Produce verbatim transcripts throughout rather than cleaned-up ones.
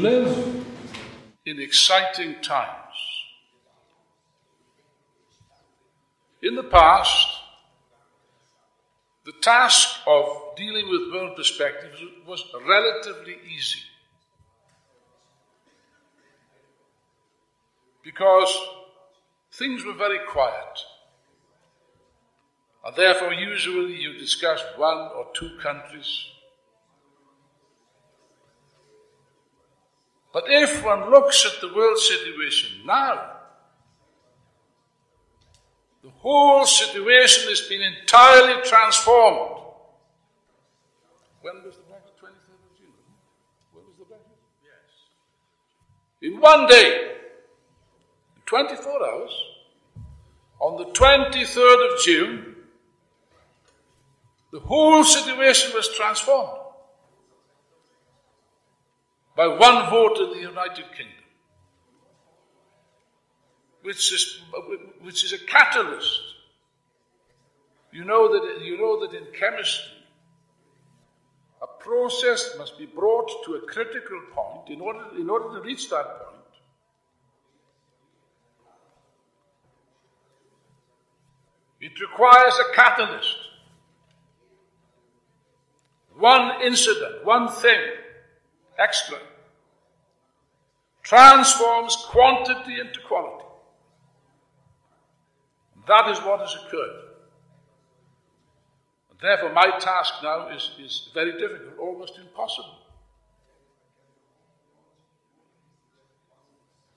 live in exciting times. In the past, the task of dealing with world perspectives was relatively easy, because things were very quiet, and therefore usually you discussed one or two countries. But if one looks at the world situation now, the whole situation has been entirely transformed. When was the Brexit? twenty-third of June. When was the Brexit? Yes. In one day, twenty-four hours, on the twenty-third of June, the whole situation was transformed by one vote in the United Kingdom, which is, which is a catalyst. You know that, you know that in chemistry, a process must be brought to a critical point in order, in order to reach that point. It requires a catalyst. One incident, one thing, extra, transforms quantity into quality. And that is what has occurred. And therefore, my task now is, is very difficult, almost impossible,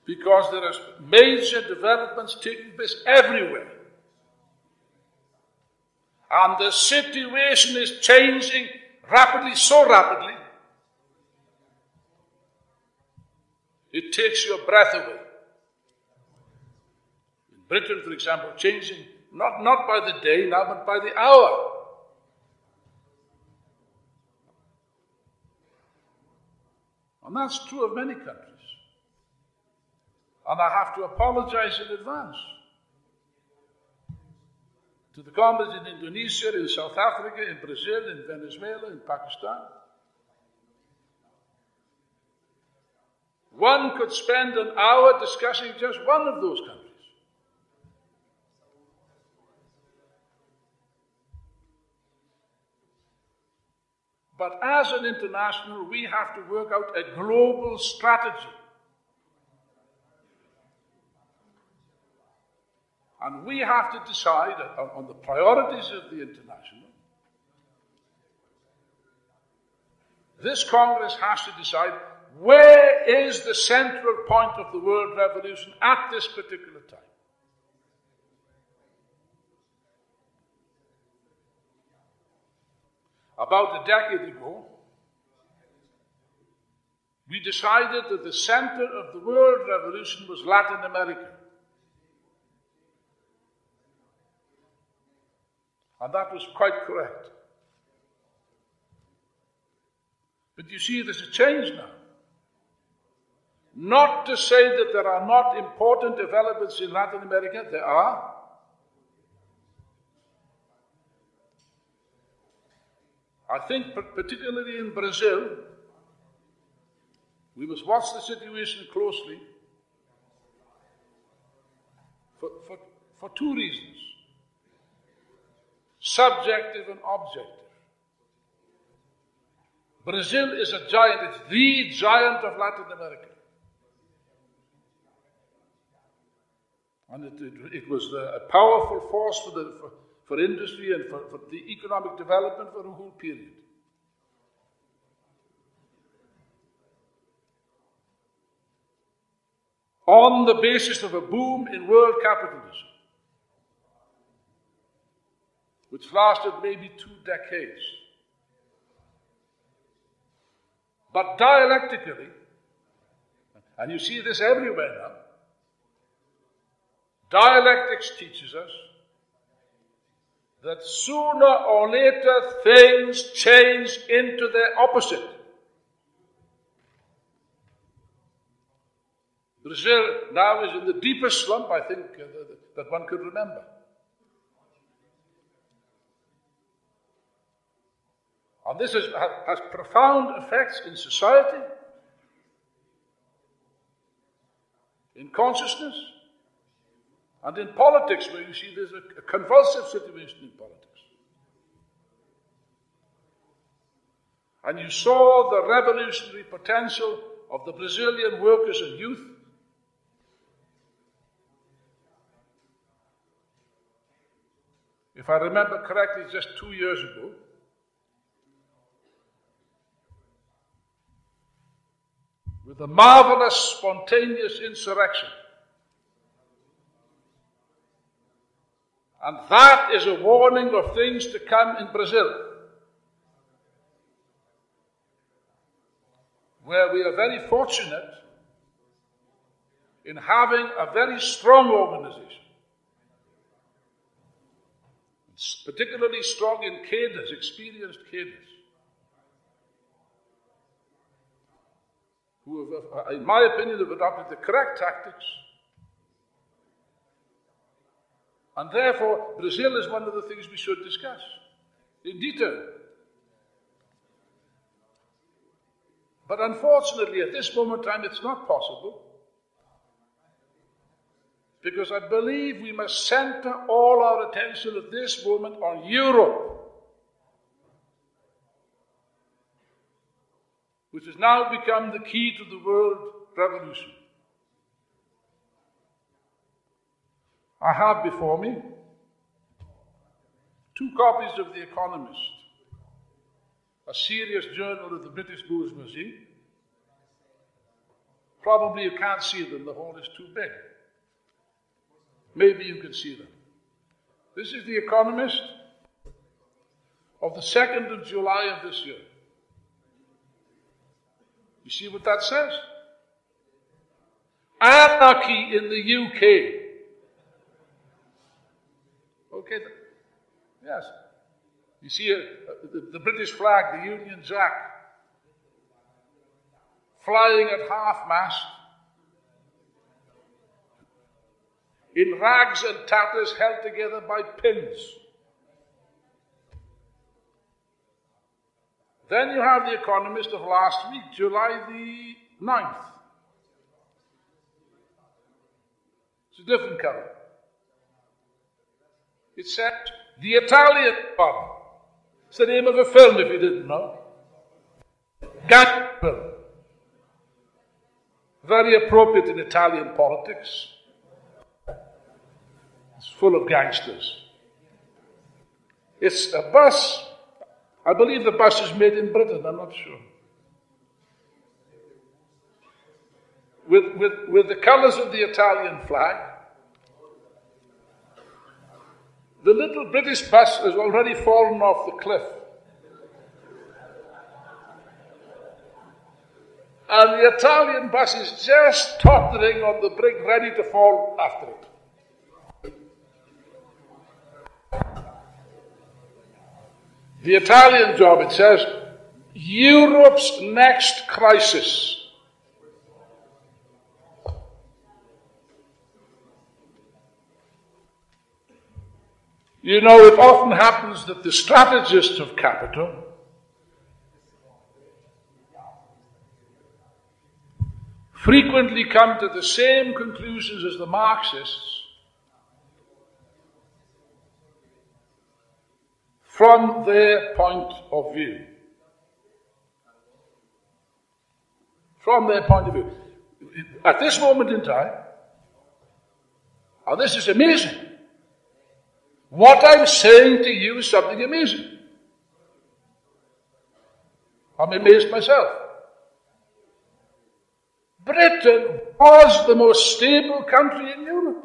because there are major developments taking place everywhere. And the situation is changing rapidly, so rapidly, it takes your breath away. In Britain, for example, changing not, not by the day now, but by the hour. And that's true of many countries. And I have to apologize in advance to the comrades in Indonesia, in South Africa, in Brazil, in Venezuela, in Pakistan. One could spend an hour discussing just one of those countries. But as an international, we have to work out a global strategy. And we have to decide on the priorities of the international. This Congress has to decide where is the central point of the world revolution at this particular time. About a decade ago, we decided that the center of the world revolution was Latin America. And that was quite correct. But you see, there's a change now. Not to say that there are not important developments in Latin America, there are. I think particularly in Brazil, we must watch the situation closely for, for, for two reasons. Subjective and objective. Brazil is a giant, it's the giant of Latin America. And it, it, it was a powerful force for, the, for, for industry and for, for the economic development for a whole period. On the basis of a boom in world capitalism, which lasted maybe two decades. But dialectically, and you see this everywhere now, dialectics teaches us that sooner or later things change into their opposite. Brazil now is in the deepest slump, I think, that one could remember. And this has, has profound effects in society, in consciousness, and in politics, where you see there's a convulsive situation in politics. And you saw the revolutionary potential of the Brazilian workers and youth. If I remember correctly, just two years ago, with a marvelous spontaneous insurrection. And that is a warning of things to come in Brazil, where we are very fortunate in having a very strong organization, particularly strong in cadres, experienced cadres, who have, in my opinion, have adopted the correct tactics. And therefore, Brazil is one of the things we should discuss in detail. But unfortunately, at this moment in time, it's not possible, because I believe we must center all our attention at this moment on Europe, which has now become the key to the world revolution. I have before me two copies of The Economist, a serious journal of the British bourgeoisie. Probably you can't see them, the hall is too big. Maybe you can see them. This is The Economist of the second of July of this year. You see what that says? Anarchy in the U K. Okay, yes. You see uh, the, the British flag, the Union Jack, flying at half-mast, in rags and tatters held together by pins. Then you have The Economist of last week, July the ninth. It's a different colour. It said, The Italian Job. It's the name of a film, if you didn't know. Gang film. Very appropriate in Italian politics. It's full of gangsters. It's a bus. I believe the bus is made in Britain, I'm not sure. With, with, with the colours of the Italian flag. The little British bus has already fallen off the cliff. And the Italian bus is just tottering on the brink, ready to fall after it. The Italian Job, it says, Europe's next crisis. You know, it often happens that the strategists of capital frequently come to the same conclusions as the Marxists, from their point of view. From their point of view. At this moment in time, and this is amazing, what I'm saying to you is something amazing. I'm amazed myself. Britain was the most stable country in Europe.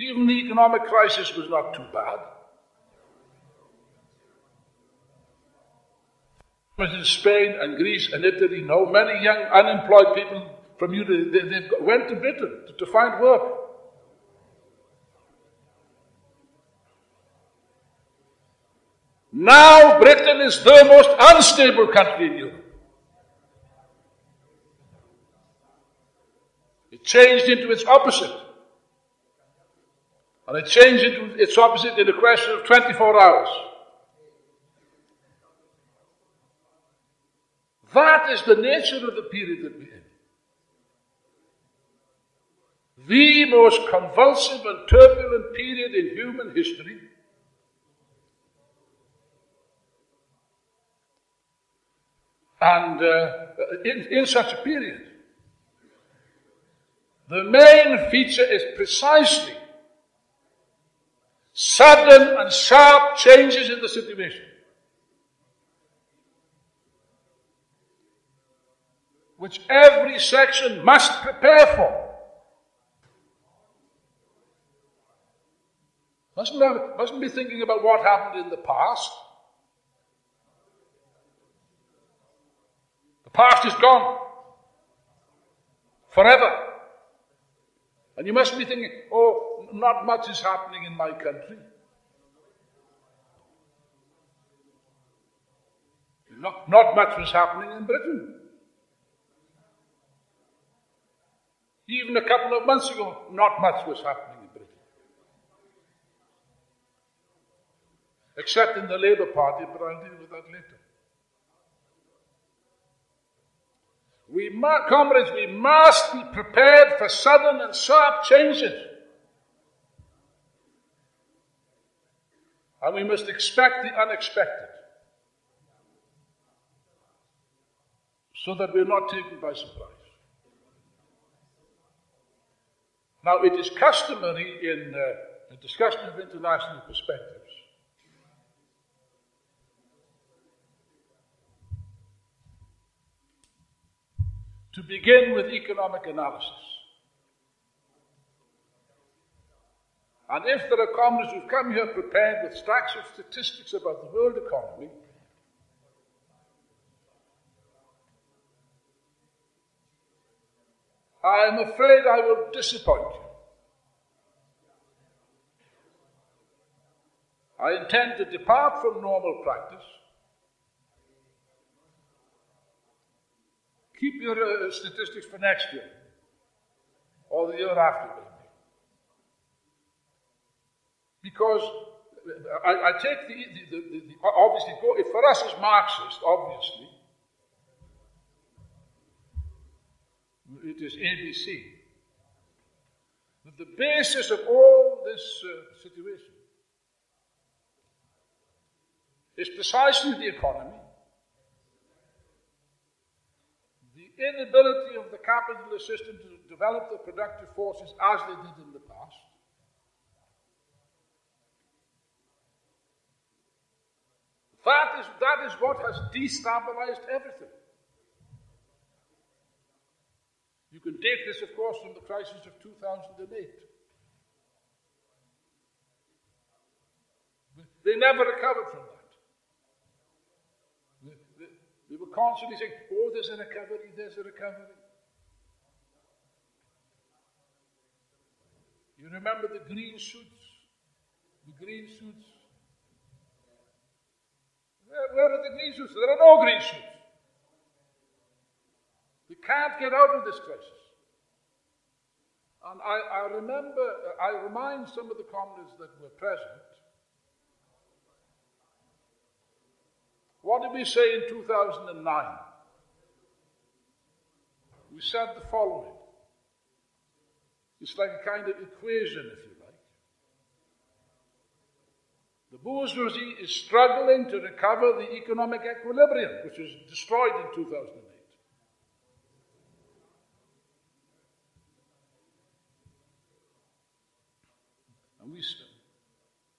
Even the economic crisis was not too bad. But in Spain and Greece and Italy, no, many young unemployed people from Europe, they, they went to Britain to, to find work. Now Britain is the most unstable country in Europe. It changed into its opposite. And it changed into its opposite in a question of twenty-four hours. That is the nature of the period that we're in. The most convulsive and turbulent period in human history. And uh, in, in such a period, the main feature is precisely sudden and sharp changes in the situation, which every section must prepare for. Mustn't, have, mustn't be thinking about what happened in the past. The past is gone forever. And you mustn't be thinking, oh, not much is happening in my country. Not, not much was happening in Britain. Even a couple of months ago, not much was happening in Britain. Except in the Labour Party, but I'll deal with that later. We must, comrades, we must be prepared for sudden and sharp changes. And we must expect the unexpected, so that we're not taken by surprise. Now, it is customary in uh, a discussion of international perspectives to begin with economic analysis. And if there are comrades who've come here prepared with stacks of statistics about the world economy, I am afraid I will disappoint you. I intend to depart from normal practice. Keep your uh, statistics for next year, or the year after, maybe. Because I, I take the, the, the, the, the obviously, for us as Marxists, obviously, it is A B C. But the basis of all this uh, situation is precisely the economy, the inability of the capitalist system to develop the productive forces as they did in the past, that is, that is what has destabilized everything. You can date this, of course, from the crisis of two thousand eight. They never recovered from that. They, they, they were constantly saying, oh, there's a recovery, there's a recovery. You remember the green shoots? The green shoots? Where, where are the green shoots? There are no green shoots. We can't get out of this crisis. And I, I remember, I remind some of the comrades that were present, what did we say in two thousand nine? We said the following. It's like a kind of equation, if you like. The bourgeoisie is struggling to recover the economic equilibrium, which was destroyed in two thousand eight. And we,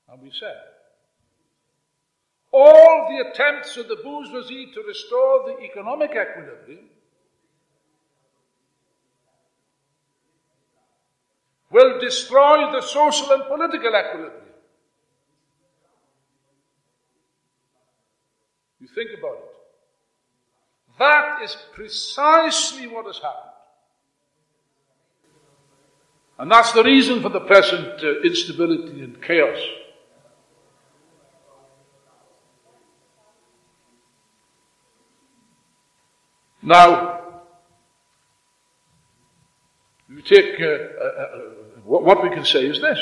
and we said, all the attempts of the bourgeoisie to restore the economic equilibrium will destroy the social and political equilibrium. You think about it. That is precisely what has happened. And that's the reason for the present uh, instability and chaos. Now, we take uh, uh, uh, what we can say is this: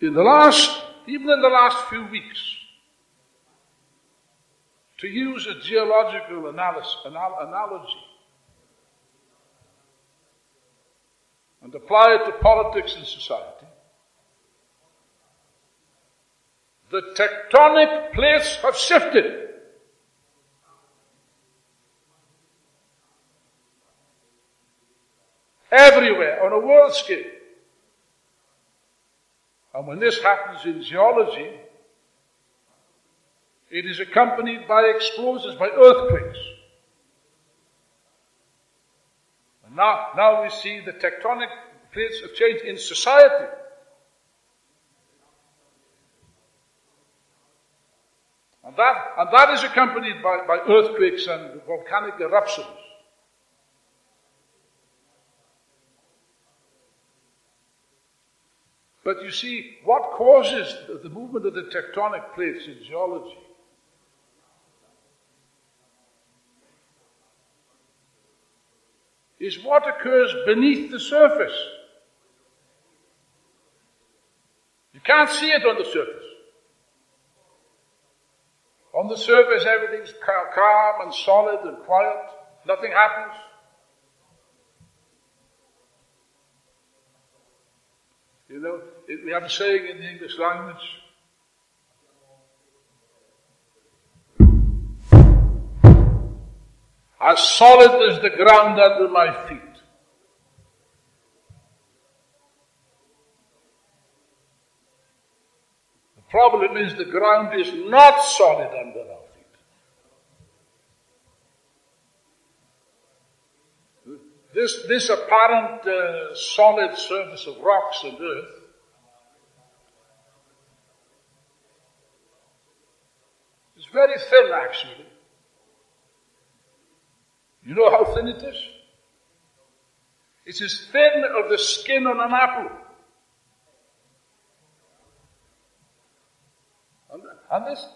in the last, even in the last few weeks, To use a geological analysis, anal analogy and apply it to politics and society, the tectonic plates have shifted. Everywhere, on a world scale. And when this happens in geology, it is accompanied by explosions, by earthquakes. And now, now we see the tectonic plates of change in society. And that, and that is accompanied by, by earthquakes and volcanic eruptions. But you see, what causes the, the movement of the tectonic plates in geology? Is what occurs beneath the surface. You can't see it on the surface. On the surface, everything's calm and solid and quiet. Nothing happens. You know, it, we have a saying in the English language. As solid as the ground under my feet. The problem is the ground is not solid under our feet. This, this apparent uh, solid surface of rocks and earth is very thin, actually. You know how thin it is? It's as thin as the skin on an apple. And, and, this,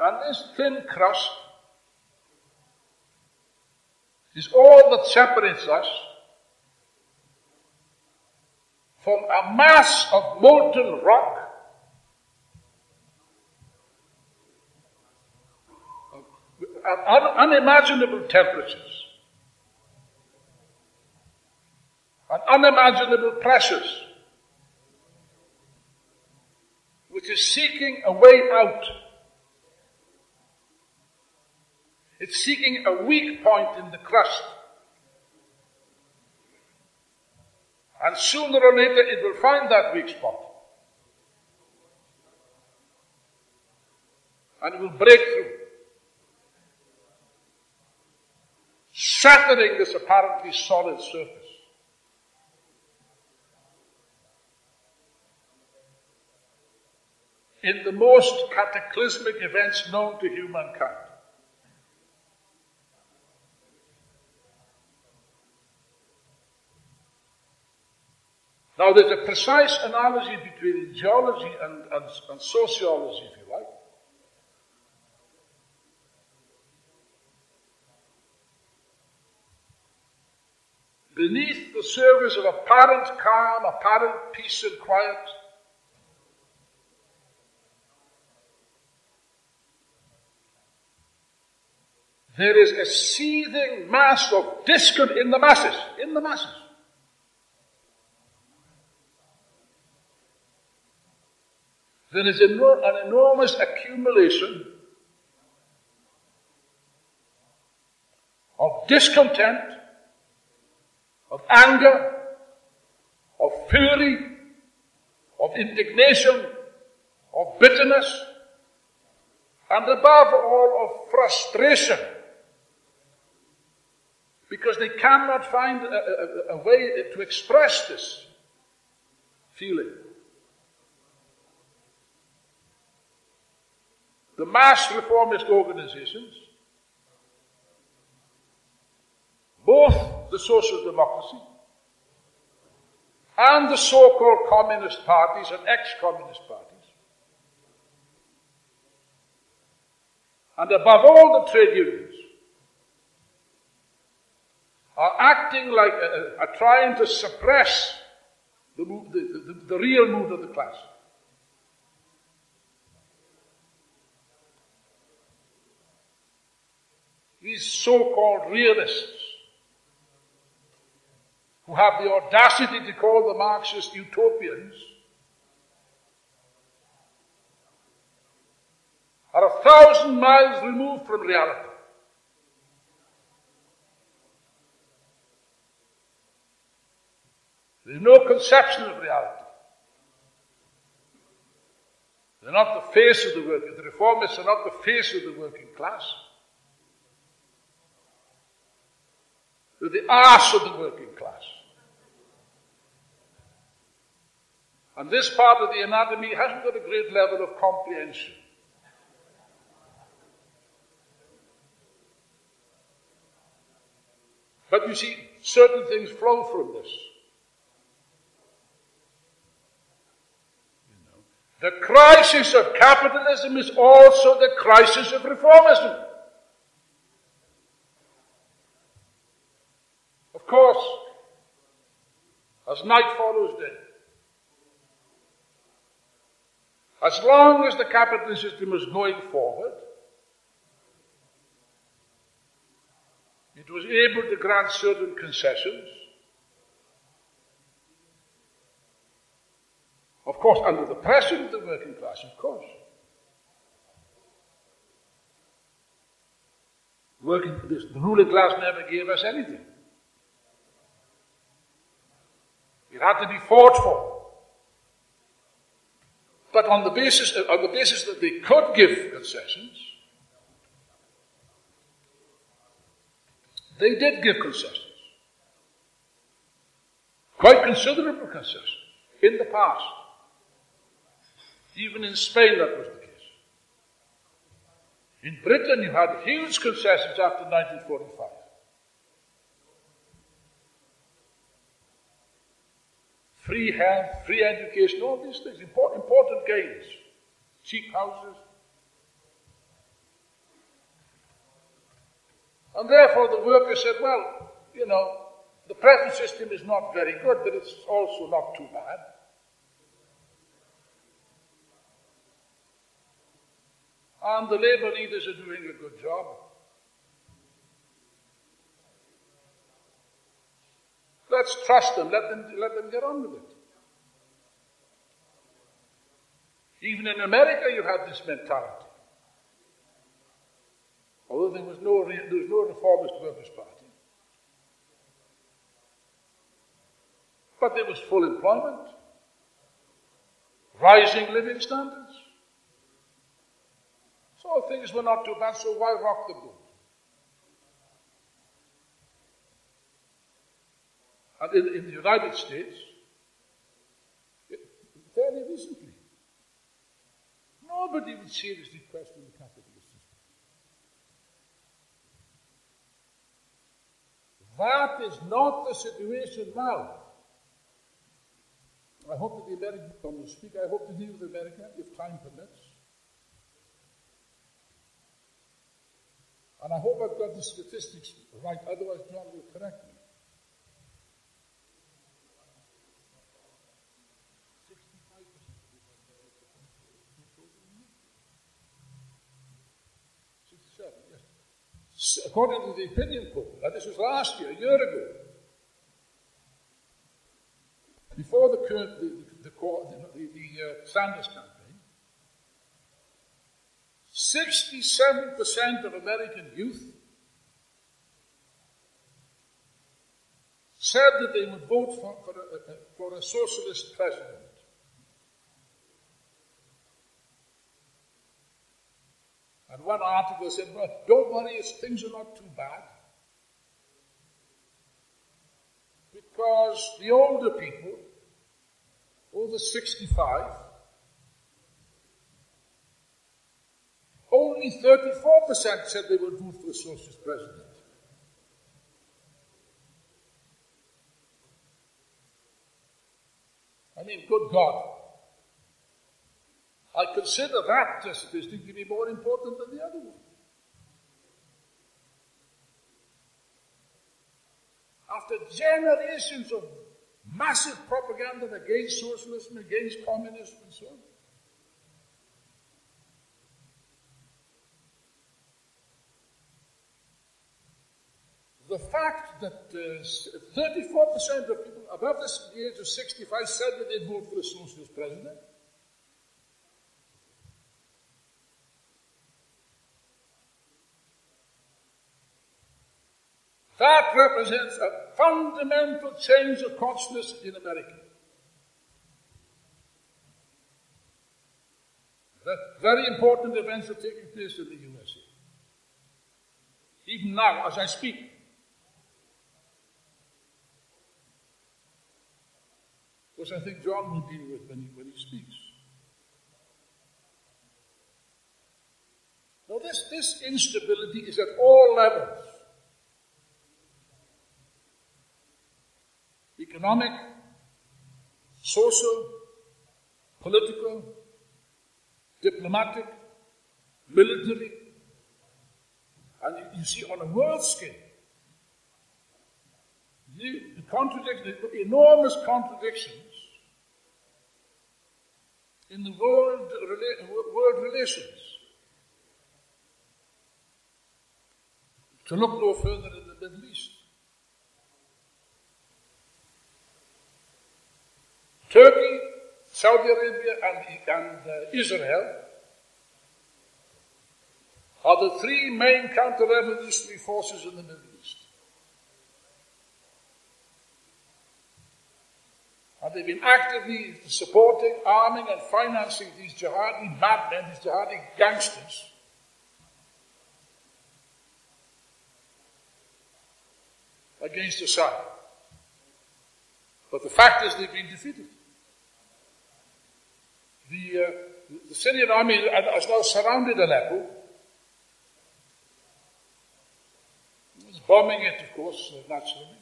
and this thin crust is all that separates us from a mass of molten rock, at un unimaginable temperatures and unimaginable pressures, which is seeking a way out. It's seeking a weak point in the crust, and sooner or later it will find that weak spot and it will break through, shattering this apparently solid surface. In the most cataclysmic events known to humankind. Now there's a precise analogy between geology and, and, and sociology, if you like. Beneath the surface of apparent calm, apparent peace and quiet, there is a seething mass of discord in the masses, in the masses. There is an enormous accumulation of discontent, of anger, of fury, of indignation, of bitterness, and above all of frustration, because they cannot find a, a, a way to express this feeling. The mass reformist organizations, both the social democracy and the so-called communist parties and ex-communist parties, and above all the trade unions, are acting like, a, are trying to suppress the, move, the, the, the real mood of the class. these so-called realists who have the audacity to call the Marxist utopians are a thousand miles removed from reality. There's no conception of reality. They're not the face of the working. The reformists are not the face of the working class. They're the arse of the working class. And this part of the anatomy hasn't got a great level of comprehension. But you see, certain things flow from this. The crisis of capitalism is also the crisis of reformism. Of course, as night follows day, as long as the capitalist system was going forward, it was able to grant certain concessions. Of course, under the pressure of the working class, of course. Working, this, the ruling class never gave us anything. It had to be fought for. But on the basis, on the basis that they could give concessions, they did give concessions. Quite considerable concessions in the past. Even in Spain that was the case. In Britain you had huge concessions after nineteen forty-five. Free health, free education, all these things, important, important gains. Cheap houses. And therefore the workers said, well, you know, the present system is not very good, but it's also not too bad. And the labour leaders are doing a good job. Let's trust them, let them, let them get on with it. Even in America you had this mentality. Although there was no, there was no reformist Workers' Party. But there was full employment, rising living standards. So things were not too bad, so why rock the boat? And in, in the United States, it, very recently, nobody would seriously question the capitalist system. That is not the situation now. I hope that the American Congress speak. I hope to deal with America if time permits. And I hope I've got the statistics right, otherwise John will correct me. sixty-five percent. Yes. According to the opinion poll, and this was last year, a year ago, before the, current, the, the, the, the, the uh, Sanders campaign, sixty-seven percent of American youth said that they would vote for, for, a, a, for a socialist president. And one article said, well, don't worry, things are not too bad, because the older people, over sixty-five, only thirty-four percent said they would vote for a socialist president. I mean, good God. I consider that statistic to be more important than the other one. After generations of massive propaganda against socialism, against communism and so on. the fact that uh, thirty-four percent of people above the age of sixty-five said that they'd vote for a socialist president. That represents a fundamental change of consciousness in America. That very important events are taking place in the U S A. Even now, as I speak. Which I think John will deal with when he, when he speaks. Now this, this instability is at all levels. Economic, social, political, diplomatic, military, and you, you see on a world scale, the, the, contradiction, the enormous contradictions in the world, world relations. To look no further in the Middle East. Turkey, Saudi Arabia, and, and uh, Israel are the three main counter-revolutionary forces in the Middle East. And they've been actively supporting, arming, and financing these jihadi madmen, these jihadi gangsters, against Assad. But the fact is they've been defeated. The, uh, the Syrian army has now surrounded Aleppo. It's bombing it, of course, uh, naturally.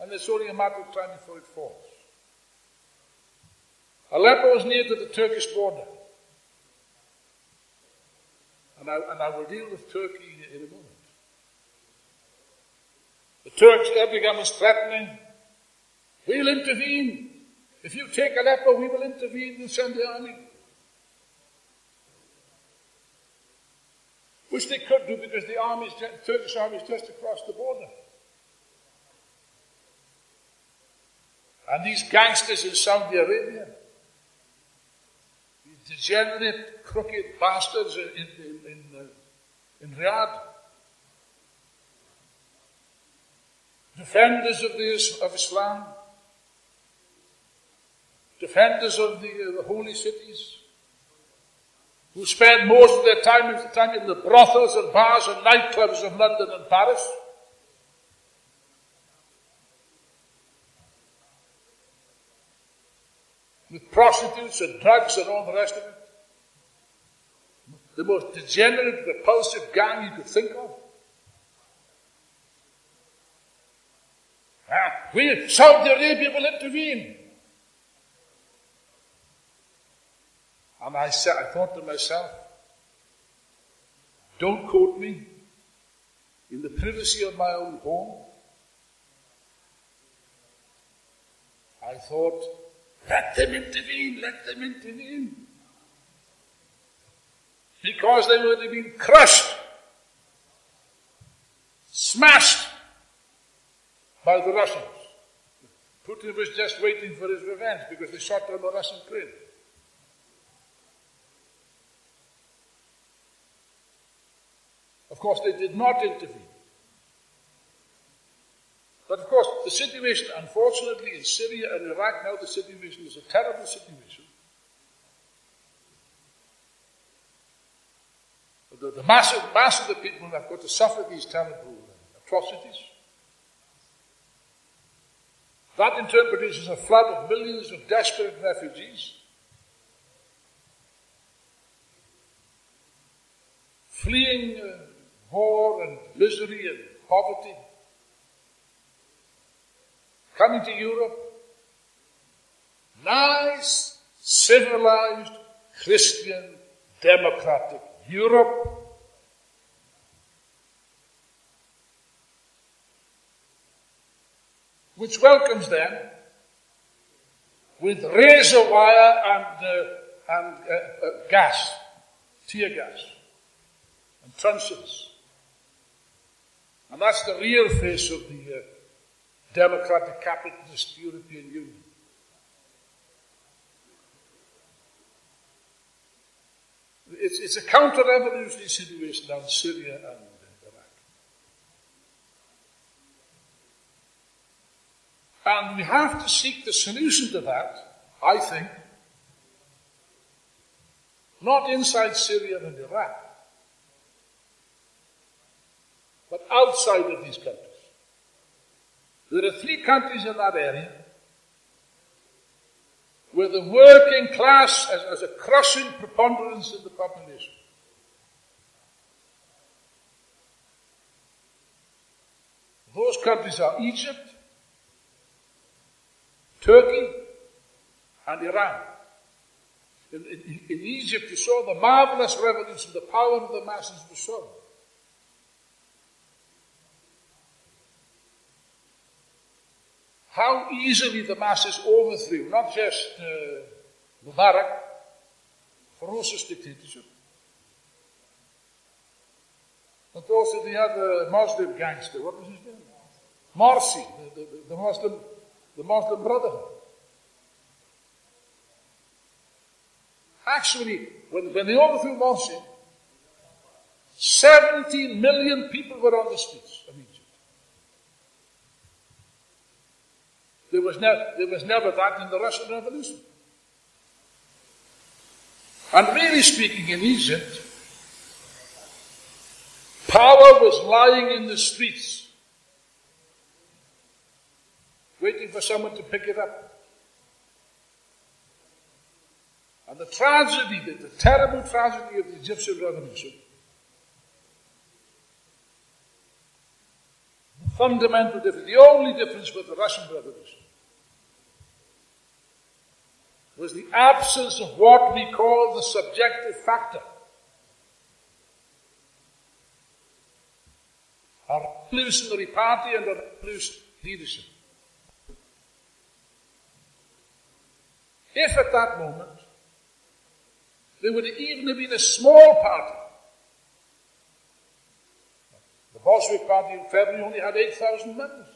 And it's only a matter of time before it falls. Aleppo is near to the Turkish border. And I, and I will deal with Turkey in a moment. The Turks, Erdogan is threatening. We'll intervene. If you take Aleppo, we will intervene and send the army. Which they could do because the army, the Turkish army is just across the border. And these gangsters in Saudi Arabia, these degenerate, crooked bastards in, in, in, in, in Riyadh, defenders of, the, of Islam, defenders of the, uh, the holy cities, who spend most of their time, of the time in the brothels and bars and nightclubs of London and Paris. With prostitutes and drugs and all the rest of it. The most degenerate, repulsive gang you could think of. Ah, we, Saudi Arabia will intervene. And I, said, I thought to myself, don't quote me, in the privacy of my own home, I thought, let them intervene, let them intervene. Because they would have been crushed, smashed by the Russians. Putin was just waiting for his revenge because they shot down a Russian plane. Of course, they did not intervene. But of course, the situation, unfortunately, in Syria and Iraq now, the situation is a terrible situation. The, the mass, of, mass of the people have got to suffer these terrible atrocities. That in turn produces a flood of millions of desperate refugees. Fleeing uh, war and misery and poverty, coming to Europe, nice, civilized, Christian, democratic Europe. Which welcomes them with razor wire and, uh, and uh, uh, gas, tear gas, and truncheons. And that's the real face of the uh, democratic capitalist European Union. It's, it's a counter-revolutionary situation down in Syria and Iraq. And we have to seek the solution to that, I think, not inside Syria and Iraq, but outside of these countries. There are three countries in that area where the working class has, has a crushing preponderance in the population. Those countries are Egypt, Turkey, and Iran. In, in, in Egypt, you saw the marvelous revolution, the power of the masses was shown. How easily the masses overthrew, not just uh, Mubarak, ferocious dictatorship, but also the other Muslim gangster, what was his name? Morsi, the, the, the, Muslim, the Muslim Brotherhood. Actually, when, when they overthrew Morsi, seventy million people were on the streets of Egypt. There was, never, there was never that in the Russian Revolution. And really speaking, in Egypt, power was lying in the streets, waiting for someone to pick it up. And the tragedy, the, the terrible tragedy of the Egyptian Revolution, the fundamental difference, the only difference with the Russian Revolution, was the absence of what we call the subjective factor. A revolutionary party and a revolutionary leadership. If at that moment there would even have been a small party. The Bolshevik party in February only had eight thousand members.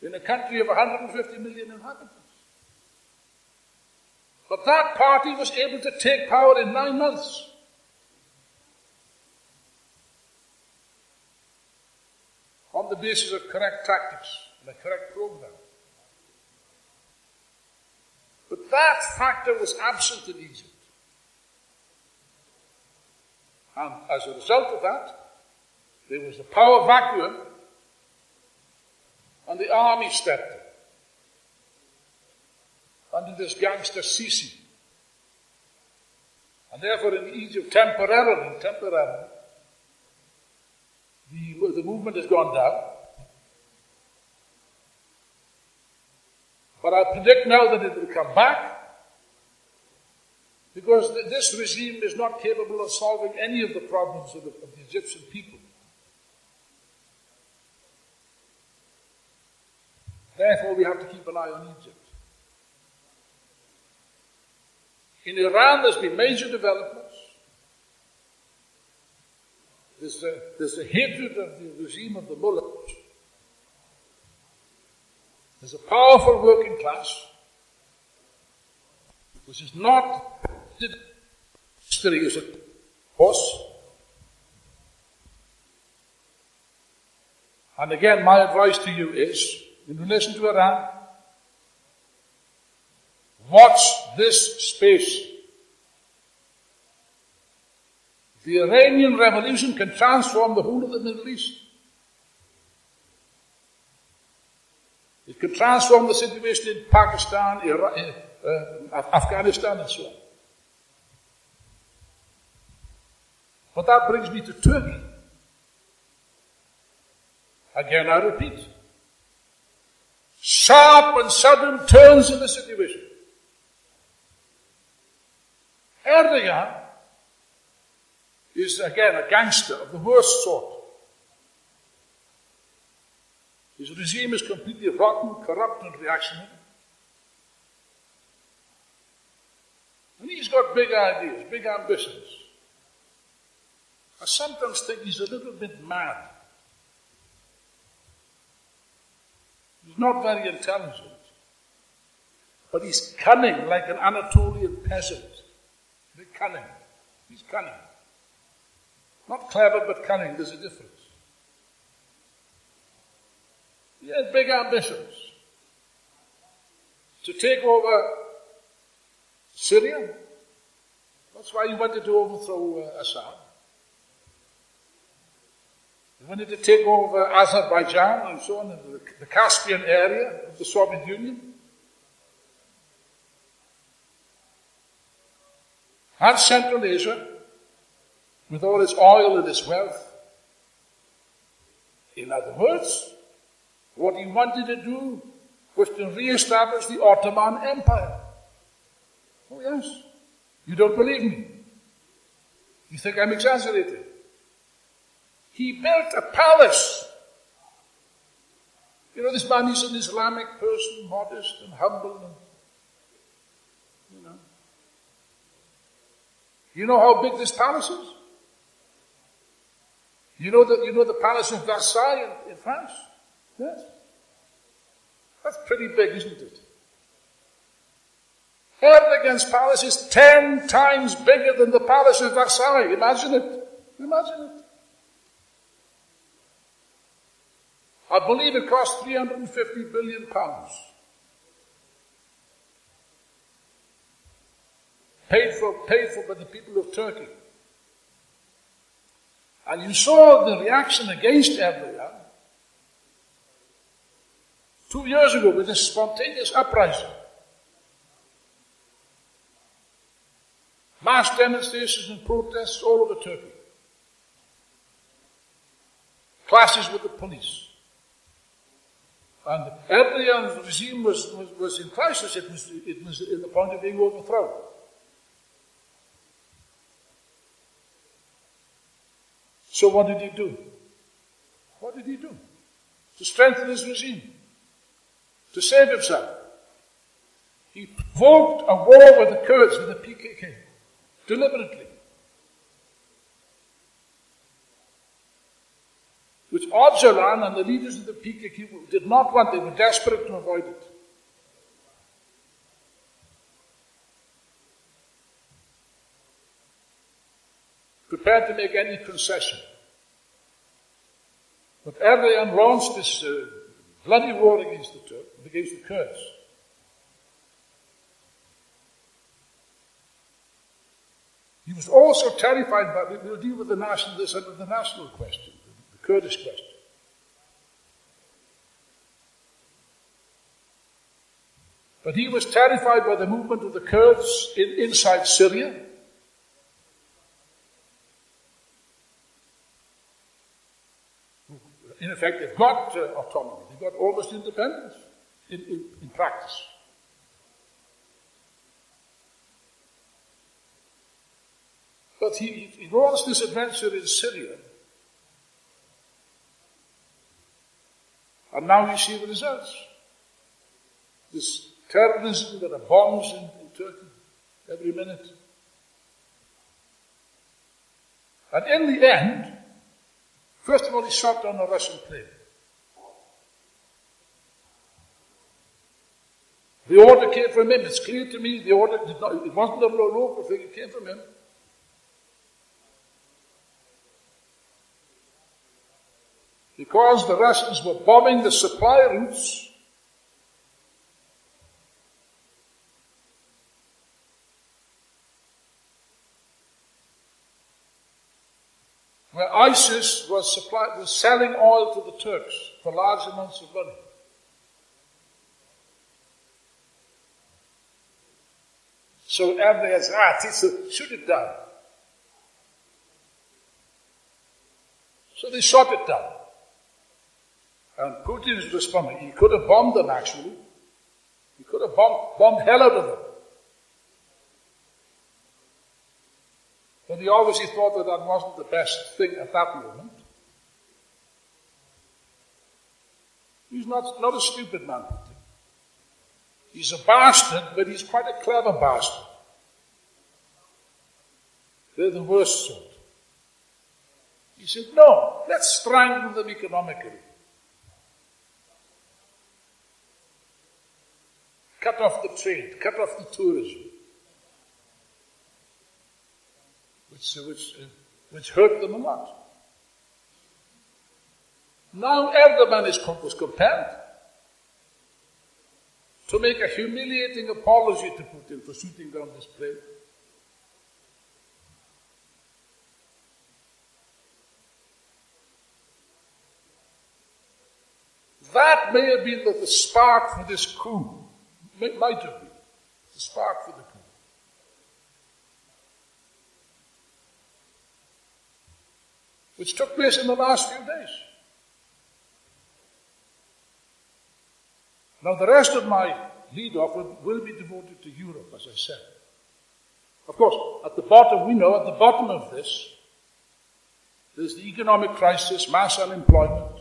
In a country of one hundred fifty million inhabitants. But that party was able to take power in nine months. On the basis of correct tactics and a correct program. But that factor was absent in Egypt. And as a result of that, there was a power vacuum, and the army stepped in under this gangster Sisi. And therefore in Egypt, temporarily, temporarily, the, the movement has gone down. But I predict now that it will come back, because th this regime is not capable of solving any of the problems of the, of the Egyptian people. Therefore, we have to keep an eye on Egypt. In Iran, there's been major developments. There's a, there's a hatred of the regime of the mullahs. There's a powerful working class which is not serious, of course. And again, my advice to you is, in relation to Iran, watch this space. The Iranian revolution can transform the whole of the Middle East. It could transform the situation in Pakistan, Iraq, uh, Afghanistan, and so on. But that brings me to Turkey. Again, I repeat. Sharp and sudden turns in the situation. Erdogan is, again, a gangster of the worst sort. His regime is completely rotten, corrupt, and reactionary. And he's got big ideas, big ambitions. I sometimes think he's a little bit mad. He's not very intelligent, but he's cunning like an Anatolian peasant. He's cunning. He's cunning. Not clever, but cunning. There's a difference. He has big ambitions to take over Syria. That's why he wanted to overthrow uh, Assad. He wanted to take over Azerbaijan and so on, the, the Caspian area of the Soviet Union. And Central Asia, with all its oil and its wealth. In other words, what he wanted to do was to re-establish the Ottoman Empire. Oh yes, you don't believe me. You think I'm exaggerating. He built a palace. You know, this man is an Islamic person, modest and humble. And, you know. You know how big this palace is? You know the, you know the palace of Versailles in, in France? Yes. That's pretty big, isn't it? Erdogan's palace is ten times bigger than the palace of Versailles. Imagine it. Imagine it. I believe it cost three hundred fifty billion pounds. Paid for, paid for by the people of Turkey. And you saw the reaction against Erdogan two years ago with this spontaneous uprising. Mass demonstrations and protests all over Turkey. Clashes with the police. And Erdogan's regime was, was, was in crisis. It was, it was in the point of being overthrown. So what did he do? What did he do? To strengthen his regime. To save himself. He provoked a war with the Kurds, with the P K K. Deliberately. Which Öcalan and the leaders of the P K K did not want. They were desperate to avoid it. Prepared to make any concession. But Erdogan launched this uh, bloody war against the Turks, against the Kurds. He was also terrified by, we will deal with the national, this and the national question, the, the Kurdish question. But he was terrified by the movement of the Kurds in, inside Syria. In effect, they've got uh, autonomy, they've got almost independence in, in, in practice. But he, he launched this adventure in Syria. And now you see the results. This terrorism, there are bombs in, in Turkey every minute. And in the end, first of all, he shot down a Russian plane. The order came from him. It's clear to me the order did not, it wasn't a local thing, it came from him. Because the Russians were bombing the supply routes where ISIS was, supply, was selling oil to the Turks for large amounts of money. So Erdogan said, ah, Tisa, shoot it down. So they shot it down. And Putin is responding. He could have bombed them, actually. He could have bombed, bombed hell out of them. But he obviously thought that that wasn't the best thing at that moment. He's not, not a stupid man, Putin. He's a bastard, but he's quite a clever bastard. They're the worst sort. said, no, let's strangle them economically. Cut off the trade, cut off the tourism, which, which, uh, which hurt them a lot. Now Erdogan is, was compelled to make a humiliating apology to Putin for shooting down this plane. That may have been the, the spark for this coup. It might have been the spark for the coup. Which took place in the last few days. Now the rest of my lead-off will, will be devoted to Europe, as I said. Of course, at the bottom, we know, at the bottom of this, there's the economic crisis, mass unemployment,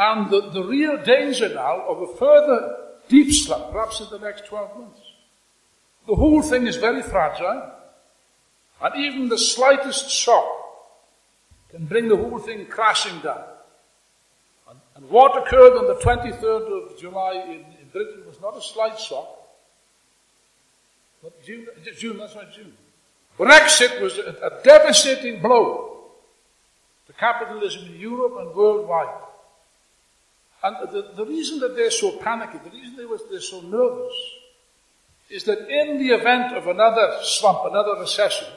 and the, the real danger now of a further deep slump, perhaps in the next twelve months. The whole thing is very fragile, and even the slightest shock can bring the whole thing crashing down. And, and what occurred on the twenty-third of July in, in Britain was not a slight shock, but June, June that's right, June. Brexit was a, a devastating blow to capitalism in Europe and worldwide. And the, the reason that they're so panicky, the reason they was, they're so nervous, is that in the event of another slump, another recession,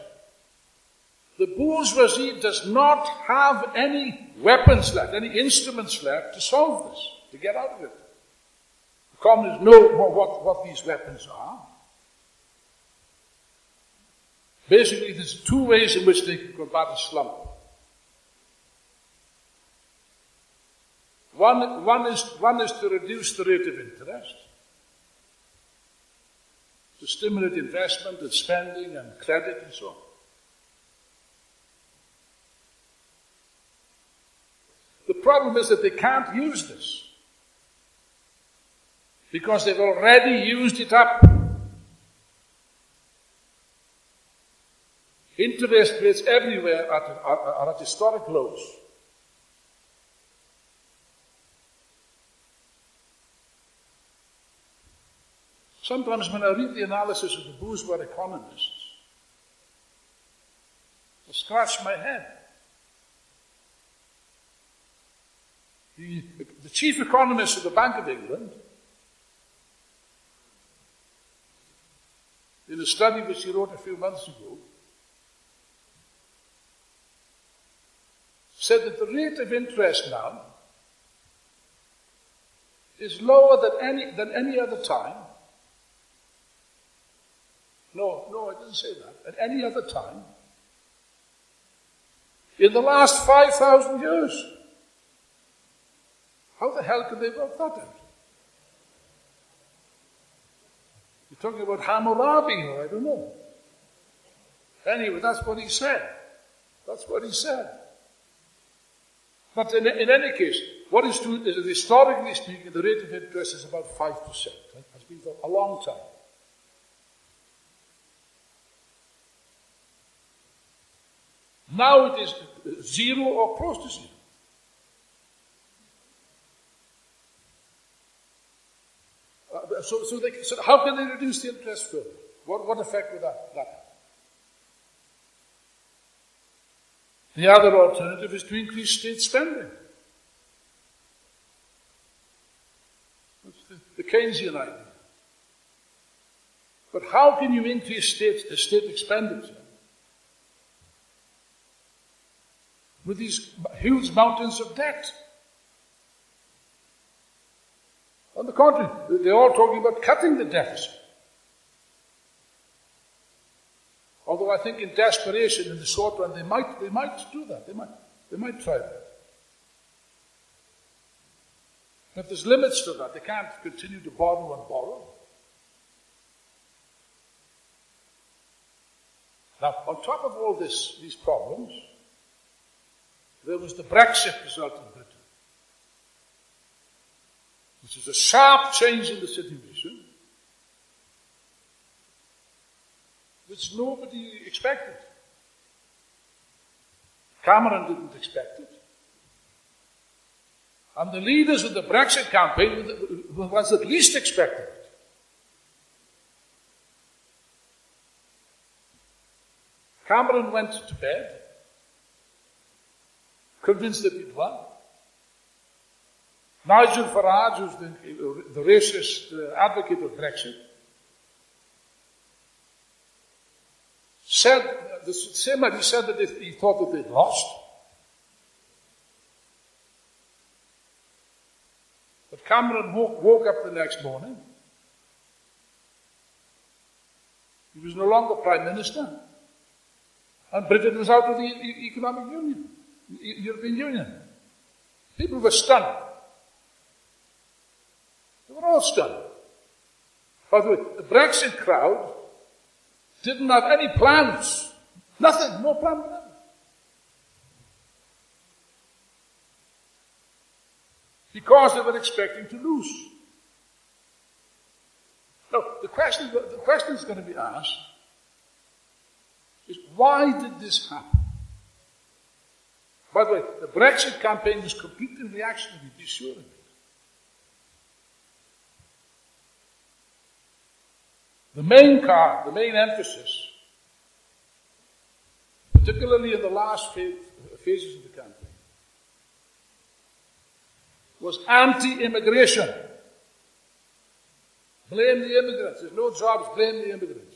the bourgeoisie does not have any weapons left, any instruments left to solve this, to get out of it. The communists know what, what, what these weapons are. Basically, there's two ways in which they can combat a slump. One, one, is, one is to reduce the rate of interest, to stimulate investment and spending and credit and so on. The problem is that they can't use this because they've already used it up. Interest rates everywhere are, are, are at historic lows. Sometimes when I read the analysis of the bourgeois economists, I scratch my head. The, the chief economist of the Bank of England, in a study which he wrote a few months ago, said that the rate of interest now is lower than any, than any other time. No, no, I didn't say that. At any other time, in the last five thousand years, how the hell could they have thought it? You're talking about Hammurabi, or I don't know. Anyway, that's what he said. That's what he said. But in, in any case, what is true is that historically speaking, the rate of interest is about five percent. It has been for a long time. Now it is zero or close to zero. Uh, so, so, they, so how can they reduce the interest further? What, what effect would that, that have? The other alternative is to increase state spending. That's the, the Keynesian idea. But how can you increase state, uh, state expenditure with these huge mountains of debt? On the contrary, they're all talking about cutting the deficit. Although I think in desperation, in the short run, they might, they might do that. They might, they might try that. But there's limits to that. They can't continue to borrow and borrow. Now, on top of all this, these problems, there was the Brexit result in Britain, which is a sharp change in the situation, which nobody expected. Cameron didn't expect it. And the leaders of the Brexit campaign were the ones that least expected it. Cameron went to bed, convinced that he'd won. Nigel Farage, who's the, the racist advocate of Brexit, said, the same as he said that he thought that they'd lost. But Cameron woke up the next morning. He was no longer Prime Minister. And Britain was out of the economic union, European Union. People were stunned. They were all stunned. By the way, the Brexit crowd didn't have any plans. Nothing, no plan. Because they were expecting to lose. Now, the question, the question is going to be asked, is why did this happen? By the way, the Brexit campaign was completely reactionary, be sure of it. The main card, the main emphasis, particularly in the last phase, phases of the campaign, was anti-immigration. Blame the immigrants. There's no jobs, blame the immigrants.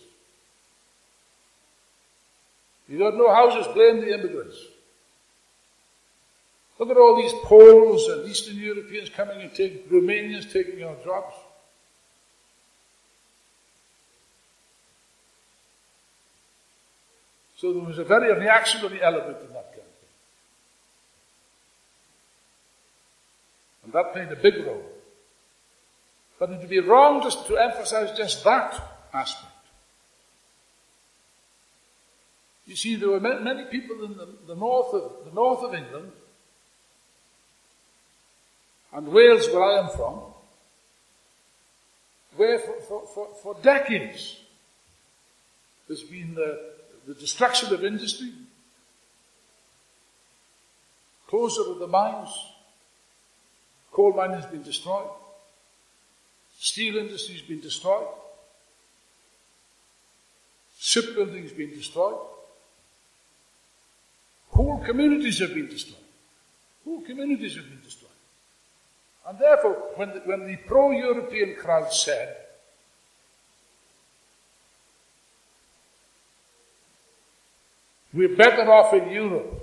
You don't know houses, blame the immigrants. Look at all these Poles and Eastern Europeans coming and taking, Romanians taking our jobs. So there was a very reactionary element in that campaign. And that played a big role. But it would be wrong just to emphasize just that aspect. You see, there were many people in the, the, north of, the north of England and Wales, where I am from, where for, for, for, for decades there's been the, the destruction of industry, closure of the mines, coal mining has been destroyed, steel industry has been destroyed, shipbuilding has been destroyed. Whole communities have been destroyed. Whole communities have been destroyed. And therefore, when the, when the pro-European crowd said, we're better off in Europe,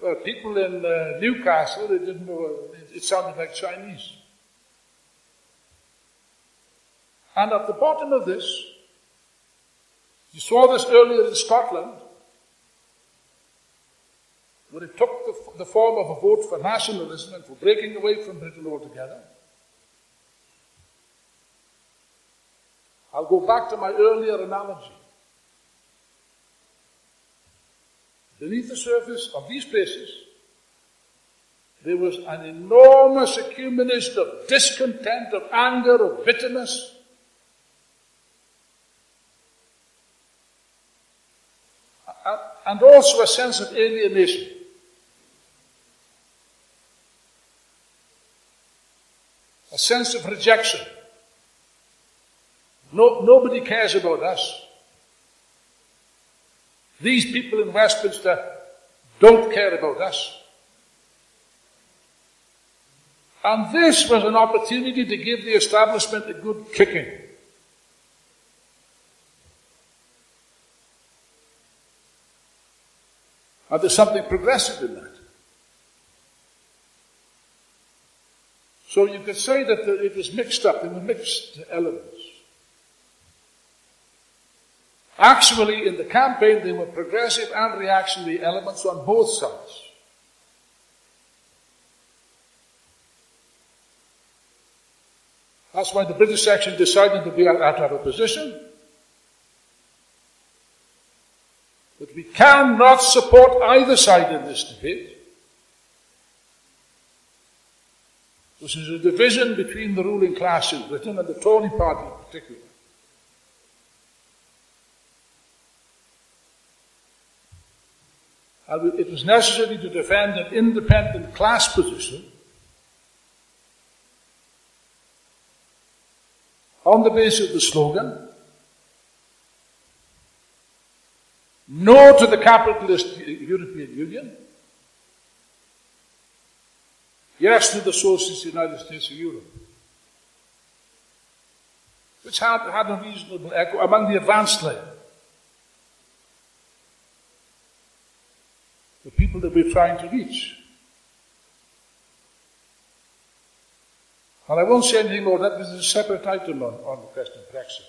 well, people in uh, Newcastle, they didn't know, it, it sounded like Chinese. And at the bottom of this, you saw this earlier in Scotland, but it took the, the form of a vote for nationalism and for breaking away from Britain altogether. I'll go back to my earlier analogy. Beneath the surface of these places, there was an enormous accumulation of discontent, of anger, of bitterness. And also a sense of alienation. A sense of rejection. No, nobody cares about us. These people in Westminster don't care about us. And this was an opportunity to give the establishment a good kicking. And there's something progressive in that. So you could say that the, it was mixed up, there were mixed elements. Actually, in the campaign, there were progressive and reactionary elements on both sides. That's why the British section decided to be out of opposition. But we cannot support either side in this debate. This is a division between the ruling class in Britain and the Tory party in particular. and it was necessary to defend an independent class position on the basis of the slogan, no to the capitalist European Union, yes to the socialist United States of Europe, which had, had a reasonable echo among the advanced layer. The people that we're trying to reach. And I won't say anything more, that this is a separate item on, on the question of Brexit.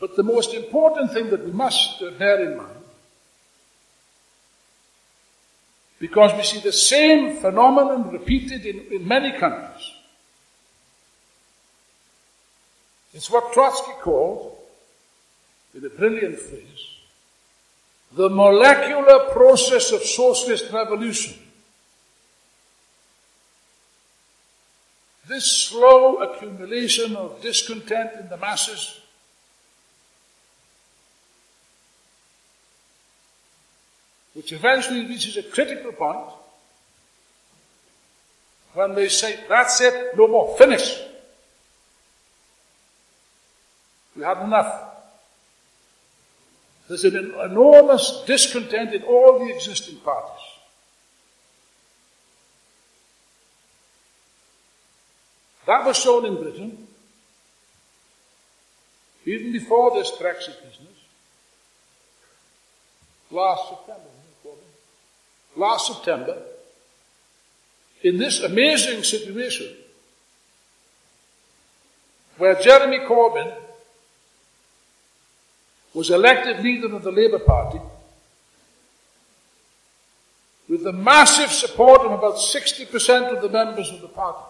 But the most important thing that we must bear in mind, because we see the same phenomenon repeated in, in many countries, it's what Trotsky called, in a brilliant phrase, the molecular process of socialist revolution. This slow accumulation of discontent in the masses, which eventually reaches a critical point when they say, that's it, no more, finish. We had enough. There's an enormous discontent in all the existing parties. That was shown in Britain, even before this Brexit business, last September. Last September, in this amazing situation, where Jeremy Corbyn was elected leader of the Labour Party with the massive support of about sixty percent of the members of the party.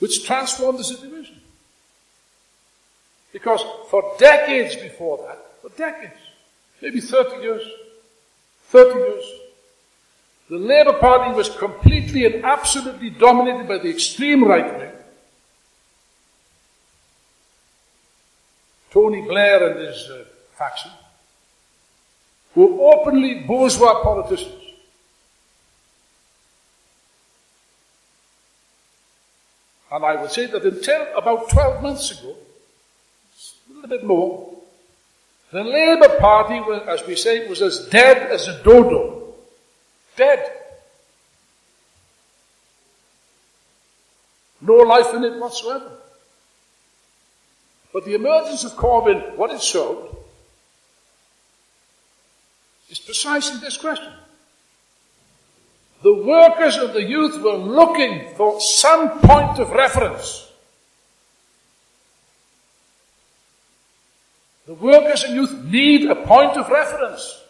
Which transformed the situation. Because for decades before that, for decades, maybe thirty years, thirty years, the Labour Party was completely and absolutely dominated by the extreme right wing. Tony Blair and his uh, faction, who were openly bourgeois politicians. And I would say that until about twelve months ago, a little bit more, the Labour Party, was, as we say, was as dead as a dodo. Dead. No life in it whatsoever. But the emergence of Corbyn, what it showed, is precisely this question. The workers and the youth were looking for some point of reference. The workers and youth need a point of reference.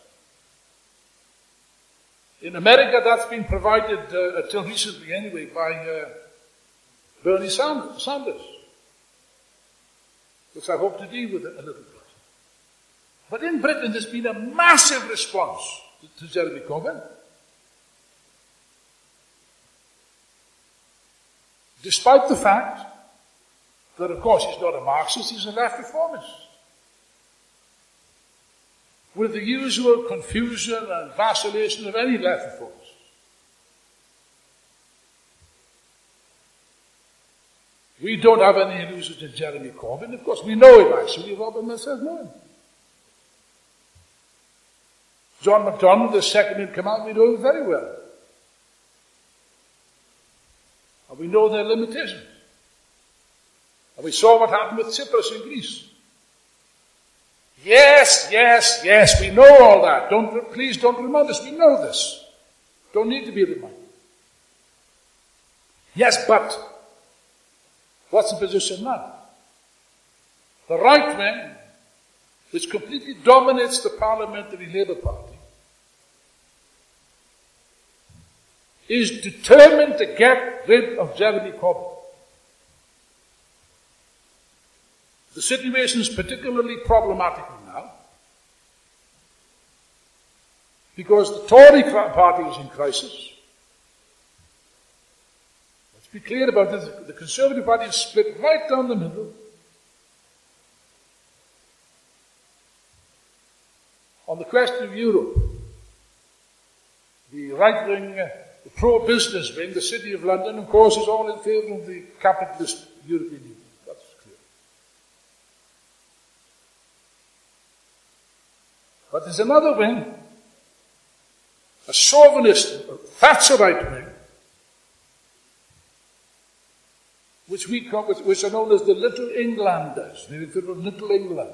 In America, that's been provided, uh, until recently anyway, by uh, Bernie Sanders. Which I hope to deal with it a little bit. But in Britain, there's been a massive response to, to Jeremy Corbyn. Despite the fact that, of course, he's not a Marxist, he's a left reformist. With the usual confusion and vacillation of any left reformist. We don't have any illusions in Jeremy Corbyn. Of course, we know him actually. Robert myself know him. John MacDonald, the second in command, we know him very well. And we know their limitations. And we saw what happened with Tsipras in Greece. Yes, yes, yes, we know all that. Don't, please don't remind us. We know this. Don't need to be reminded. Yes, but... what's the position now? The right wing, which completely dominates the parliamentary Labour Party, is determined to get rid of Jeremy Corbyn. The situation is particularly problematical now, because the Tory party is in crisis. to be clear about this, the Conservative Party is split right down the middle on the question of Europe. The right wing, uh, the pro-business wing, the City of London, of course, is all in favour of the capitalist European Union. That's clear. But there's another wing, a sovereignist, a Thatcherite wing, which we call, which are known as the Little Englanders. They're in favour of Little England,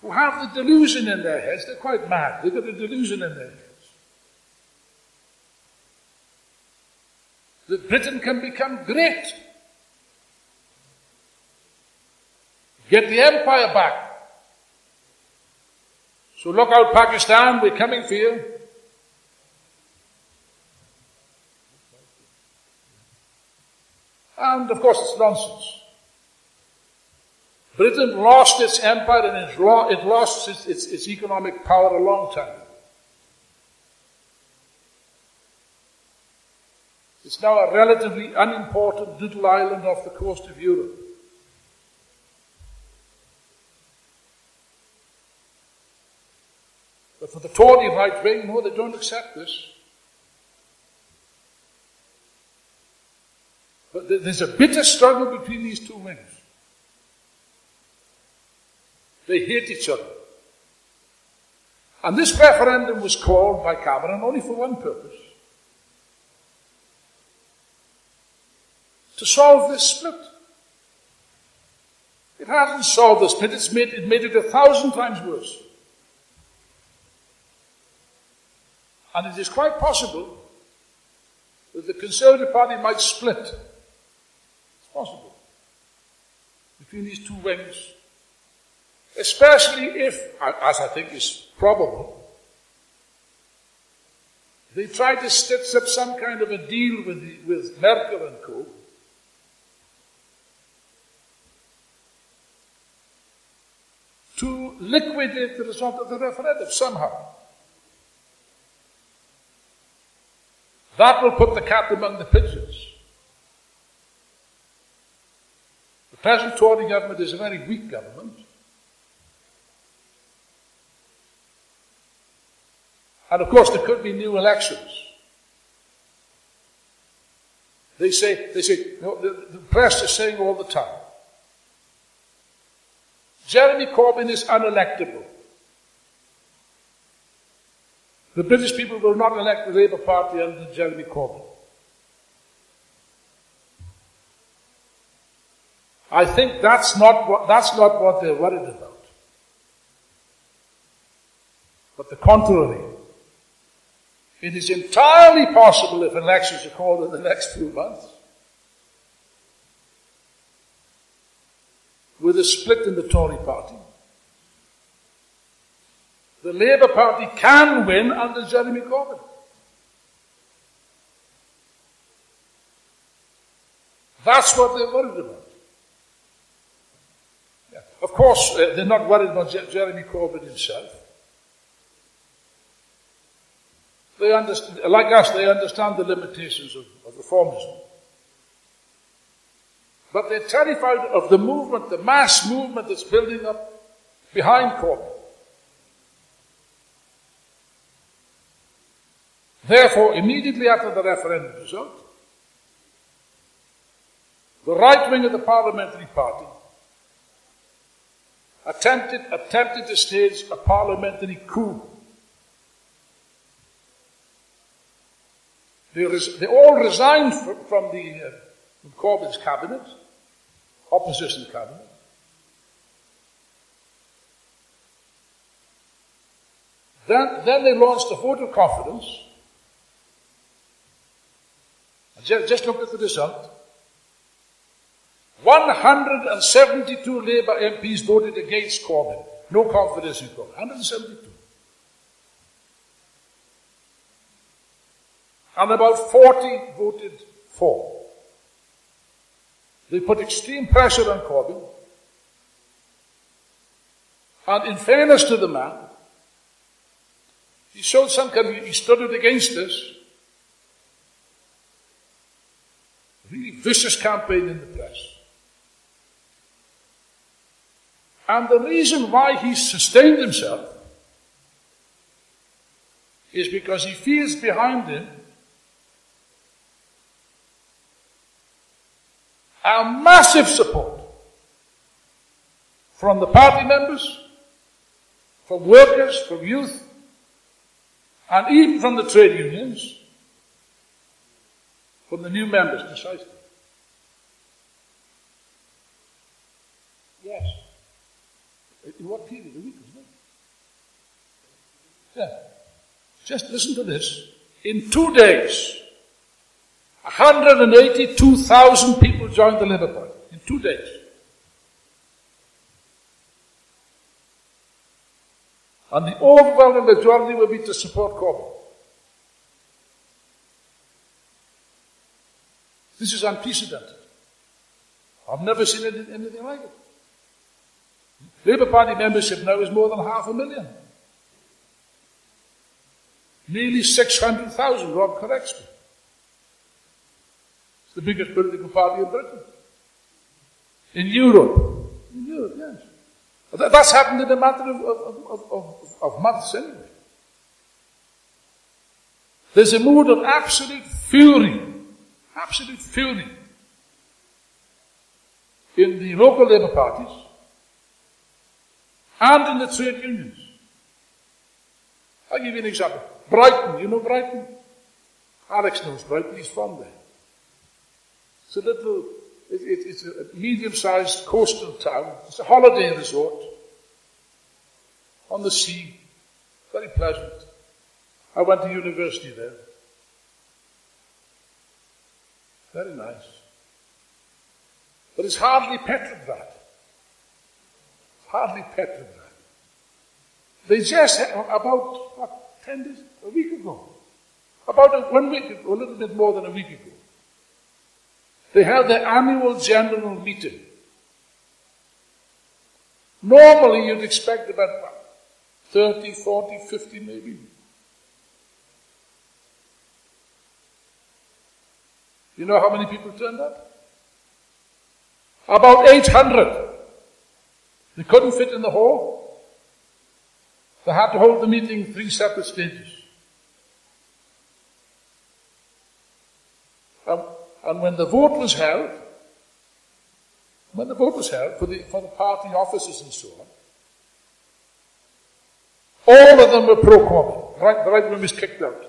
who have the delusion in their heads. They're quite mad. They've got a delusion in their heads that Britain can become great, get the empire back. So look out, Pakistan, we're coming for you. And of course it's nonsense. Britain lost its empire and its lo it lost its, its, its economic power a long time ago. It's now a relatively unimportant little island off the coast of Europe. But for the Tory right wing, no, they don't accept this. But there's a bitter struggle between these two wings. They hate each other. And this referendum was called by Cameron only for one purpose: to solve this split. It hasn't solved the split, it's made, it made it a thousand times worse. And it is quite possible that the Conservative Party might split. It's possible. Between these two wings. Especially if, as I think is probable, they try to stitch up some kind of a deal with, the, with Merkel and co. to liquidate the result of the referendum somehow. That will put the cat among the pigeons. The present Tory government is a very weak government. And of course, there could be new elections. They say, they say, no, the, the press is saying all the time, Jeremy Corbyn is unelectable. The British people will not elect the Labour Party under Jeremy Corbyn. I think that's not what, that's not what they're worried about, but the contrary. It is entirely possible, if elections are called in the next few months, with a split in the Tory party, the Labour Party can win under Jeremy Corbyn. That's what they're worried about. Yeah. Of course, uh, they're not worried about Je- Jeremy Corbyn himself. They understand, like us, they understand the limitations of, of reformism. But they're terrified of the movement, the mass movement that's building up behind Corbyn. Therefore, immediately after the referendum result, the right wing of the parliamentary party attempted, attempted to stage a parliamentary coup. They, res they all resigned fr from the uh, from Corbyn's cabinet, opposition cabinet. Then, then they launched a vote of confidence. And just, just look at the result. one hundred seventy-two Labour M Ps voted against Corbyn. No confidence in Corbyn. one hundred seventy-two. And about forty voted for. They put extreme pressure on Corbyn. And in fairness to the man, he showed some kind of, he stood it against us. vicious campaign in the press. And the reason why he sustained himself is because he feels behind him a massive support from the party members, from workers, from youth, and even from the trade unions, from the new members, precisely. Yes. In what period? A week, isn't it? Yeah. Just listen to this. In two days, one hundred eighty-two thousand people joined the Labour Party. In two days. And the overwhelming majority will be to support Corbyn. This is unprecedented. I've never seen anything like it. Labour Party membership now is more than half a million. Nearly six hundred thousand, Rob corrects me. It's the biggest political party in Britain. In Europe. In Europe, yes. That's happened in a matter of, of, of, of months anyway. There's a mood of absolute fury, absolute fury in the local Labour parties and in the trade unions. I'll give you an example. Brighton, you know Brighton? Alex knows Brighton, he's from there. It's a little, it, it, it's a medium-sized coastal town. It's a holiday resort on the sea, very pleasant. I went to university there. Very nice. But it's hardly Petrograd. It's hardly Petrograd. They just, about, what, ten days, a week ago, about a, one week ago, a little bit more than a week ago, they held their annual general meeting. Normally you'd expect about what, thirty, forty, fifty maybe. You know how many people turned up? About eight hundred. They couldn't fit in the hall. They had to hold the meeting in three separate stages. And, and when the vote was held, when the vote was held for the, for the party offices and so on, all of them were pro-Corbyn. Right, the right wing was kicked out.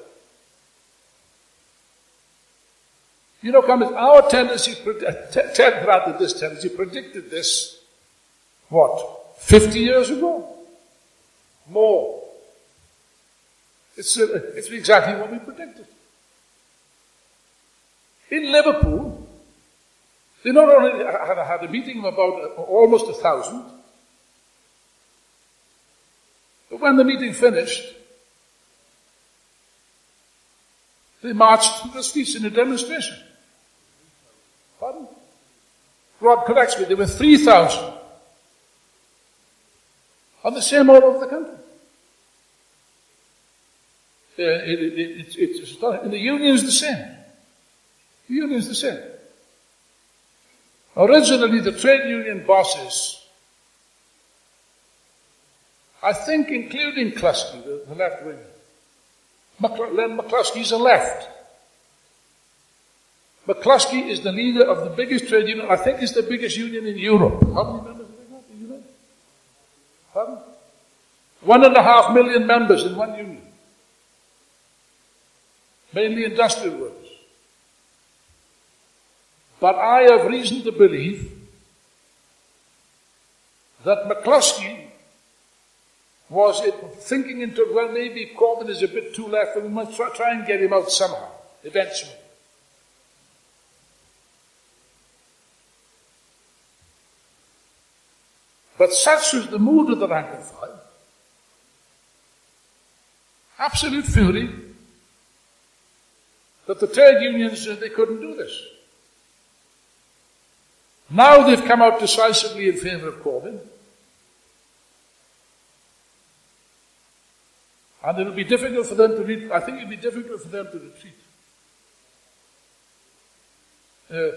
You know, Cummins, our tendency, Ted Pratt, this tendency predicted this, what, fifty years ago? More. It's, uh, it's exactly what we predicted. In Liverpool, they not only had, had a meeting of about uh, almost a thousand, but when the meeting finished, they marched through the streets in a demonstration. Pardon? Rod corrects me, there were three thousand. And the same all over the country. Uh, it, it, it, it, it's astonishing. And the union's the same. The union's the same. Originally, the trade union bosses, I think including Kluski, the, the left wing, Len McCluskey is the left. McCluskey is the leader of the biggest trade union, I think it's the biggest union in Europe. How many members have they got? Do you know? Pardon? One and a half million members in one union. Mainly industrial workers. But I have reason to believe that McCluskey was it thinking into, well, maybe Corbyn is a bit too left, and we must try, try and get him out somehow, eventually. But such was the mood of the rank and file. Absolute fury that the trade unions, they couldn't do this. Now they've come out decisively in favour of Corbyn. And it'll be difficult for them to, re I think it'll be difficult for them to retreat. uh,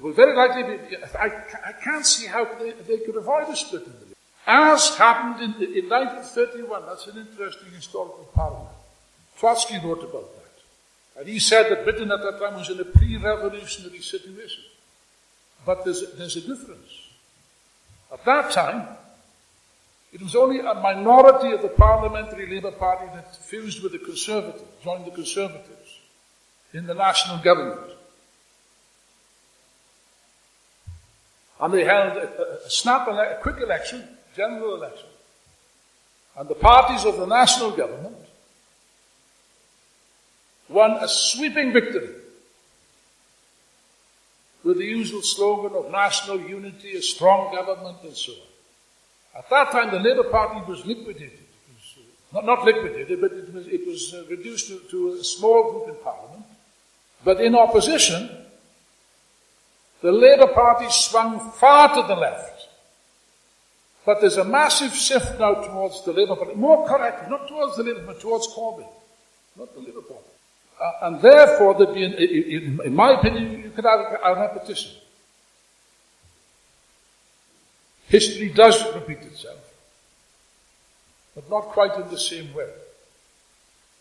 will very likely be, I, I can't see how they, they could avoid a split in the league. As happened in, in nineteen thirty-one, that's an interesting historical parallel. Trotsky wrote about that. And he said that Britain at that time was in a pre-revolutionary situation. But there's, there's a difference. At that time, it was only a minority of the parliamentary Labour Party that fused with the Conservatives, joined the Conservatives in the national government. And they held a, a snap, a quick election, general election. And the parties of the national government won a sweeping victory with the usual slogan of national unity, a strong government, and so on. At that time, the Labour Party was liquidated. It was, uh, not, not liquidated, but it was, it was uh, reduced to, to a small group in Parliament. But in opposition, the Labour Party swung far to the left. But there's a massive shift now towards the Labour Party. More correctly, not towards the Labour, but towards Corbyn. Not the Labour Party. Uh, and therefore, there'd be an, in, in my opinion, you could have a repetition. History does repeat itself, but not quite in the same way.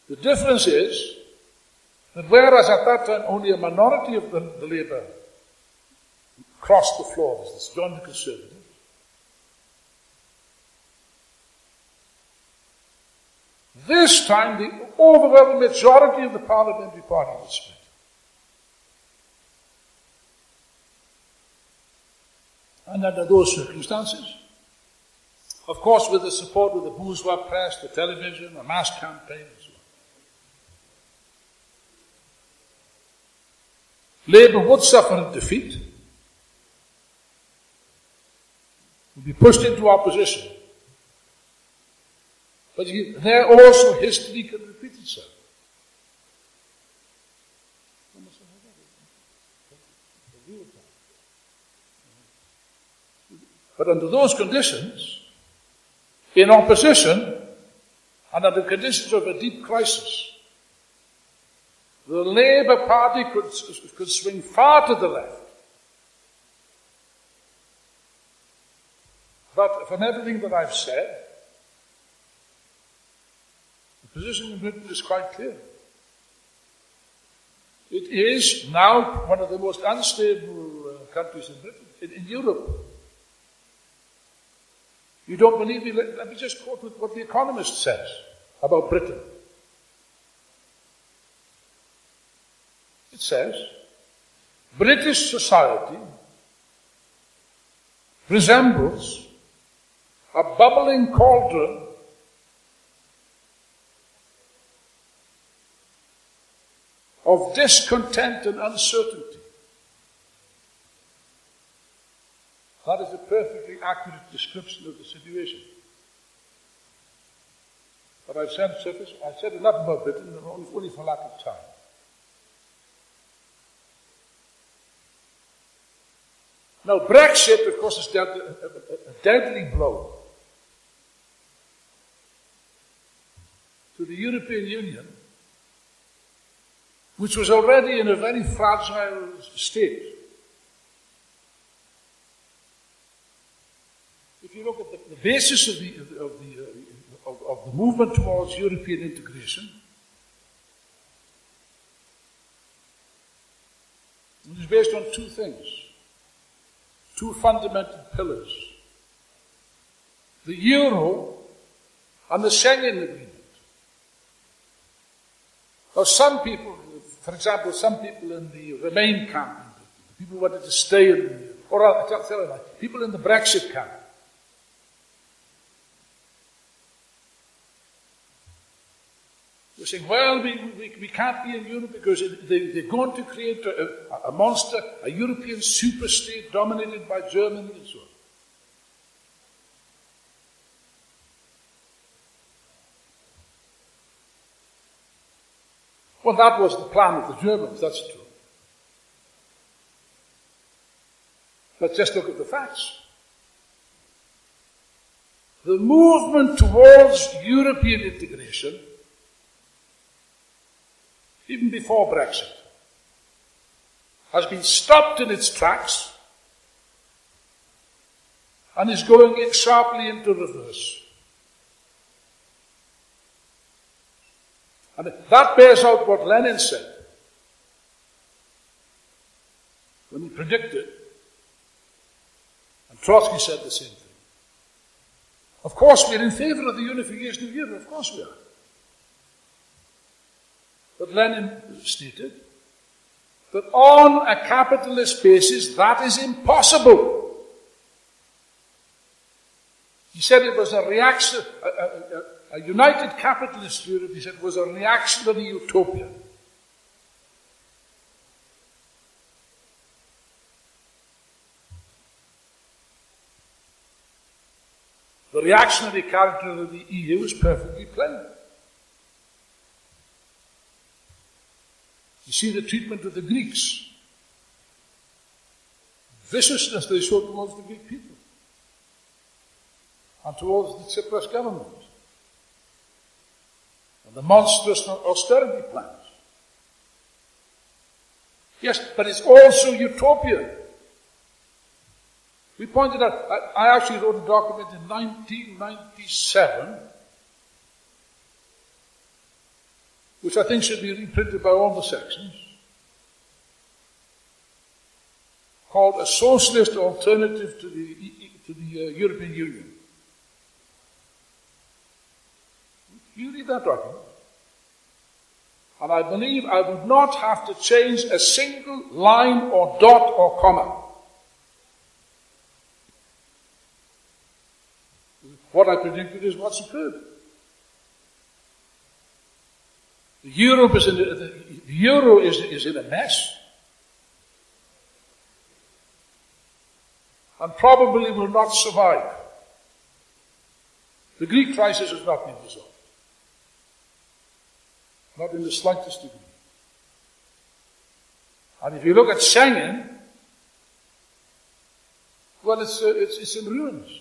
The difference is that whereas at that time only a minority of the, the Labour crossed the floor, joined the Conservatives, this time, the overwhelming majority of the parliamentary party was split. And under those circumstances, of course, with the support of the bourgeois press, the television, a mass campaign, and so on, Labour would suffer a defeat, would be pushed into opposition. But there also history can repeat itself. But under those conditions, in opposition, and under conditions of a deep crisis, the Labour Party could, could swing far to the left. But from everything that I've said, the position in Britain is quite clear. It is now one of the most unstable uh, countries in Britain, in, in Europe. You don't believe me? Let, let me just quote what The Economist says about Britain. It says, British society resembles a bubbling cauldron of discontent and uncertainty. That is a perfectly accurate description of the situation. But I've said, I've said enough about Britain, only for lack of time. Now, Brexit, of course, is a deadly blow to the European Union, which was already in a very fragile state. If you look at the, the basis of the, of, the, uh, of, of the movement towards European integration, it was based on two things, two fundamental pillars, the Euro and the Schengen agreement. Now, some people, for example, some people in the Remain camp, people who wanted to stay in the, or I'll tell you that, people in the Brexit camp, were saying, well, we, we, we can't be in Europe because they, they're going to create a, a monster, a European superstate dominated by Germany and so on. Well, that was the plan of the Germans, that's true. But just look at the facts. The movement towards European integration, even before Brexit, has been stopped in its tracks and is going sharply into reverse. And that bears out what Lenin said when he predicted, and Trotsky said the same thing. Of course we are in favour of the unification of Europe, of course we are. But Lenin stated that on a capitalist basis that is impossible. He said it was a reaction, a, a, a, a united capitalist Europe, he said, was a reactionary utopia. The reactionary character of the E U is perfectly plain. You see the treatment of the Greeks, viciousness they showed towards the Greek people and towards the Tsipras government, and the monstrous austerity plans. Yes, but it's also utopia. We pointed out, I, I actually wrote a document in nineteen ninety-seven, which I think should be reprinted by all the sections, called A Socialist Alternative to the, to the uh, European Union. You read that document. And I believe I would not have to change a single line or dot or comma. What I predicted is what's occurred. The, Europe is in a, the, the Euro is, is in a mess, and probably will not survive. The Greek crisis has not been resolved. Not in the slightest degree. And if you look at Schengen, well, it's, uh, it's, it's in ruins.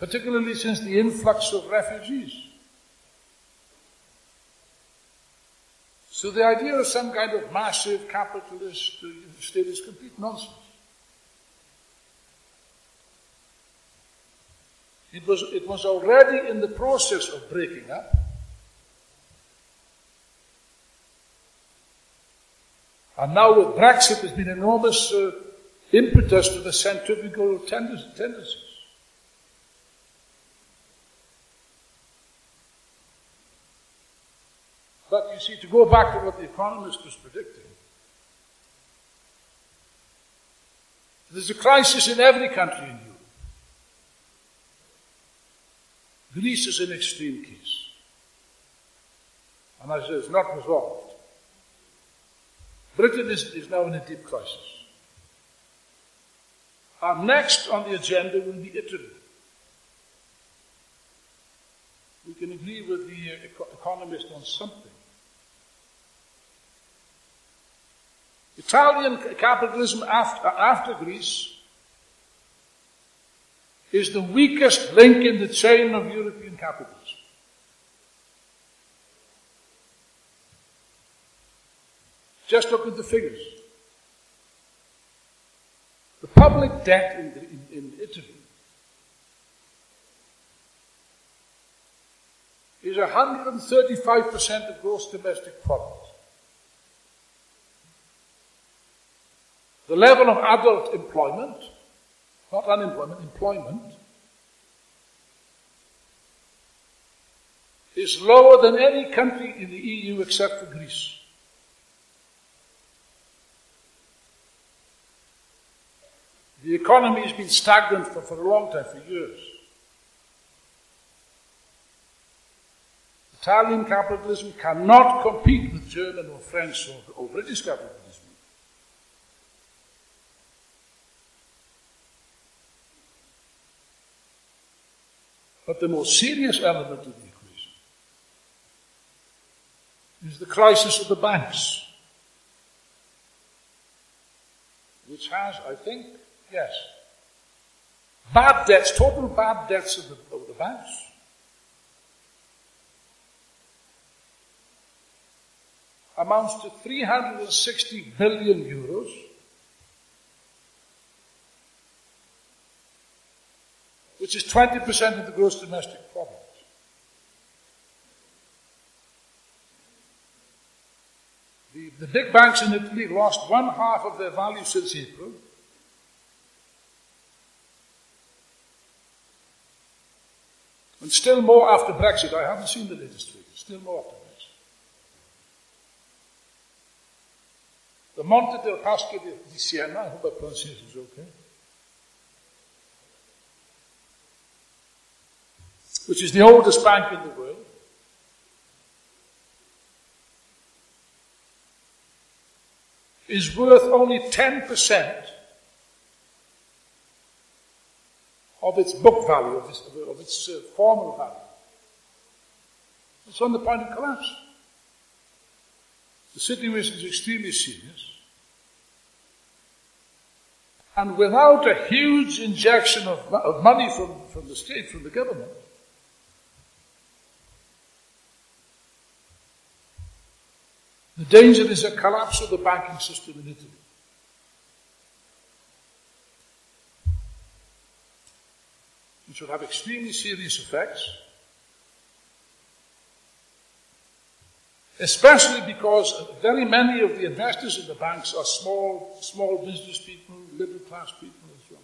Particularly since the influx of refugees. So the idea of some kind of massive capitalist state is complete nonsense. It was, it was already in the process of breaking up. And now with Brexit there's been enormous uh, impetus to the centrifugal tendencies. But you see, to go back to what The Economist was predicting, there's a crisis in every country in Europe. Greece is an extreme case. And as I said, it's not resolved. Britain is, is now in a deep crisis. And next on the agenda will be Italy. We can agree with The Economist on something. Italian capitalism after, after Greece is the weakest link in the chain of European capitalism. Just look at the figures. The public debt in, the, in, in Italy is one hundred thirty-five percent of gross domestic product. The level of adult employment, not unemployment, employment, is lower than any country in the E U except for Greece. The economy has been stagnant for, for a long time, for years. Italian capitalism cannot compete with German or French or, or British capitalism. But the most serious element of the equation is the crisis of the banks, which has, I think, yes, bad debts, total bad debts of the, of the banks, amounts to three hundred sixty billion euros. Which is twenty percent of the gross domestic product. The, the big banks in Italy lost one half of their value since April. And still more after Brexit. I haven't seen the latest figures. Still more after Brexit. The Monte del Paschi di Siena, I hope my pronunciation is okay, which is the oldest bank in the world, is worth only ten percent of its book value, of its, of its uh, formal value. It's on the point of collapse. The situation is extremely serious. And without a huge injection of, of money from, from the state, from the government, the danger is a collapse of the banking system in Italy. Which will have extremely serious effects, especially because very many of the investors in the banks are small, small business people, middle class people and so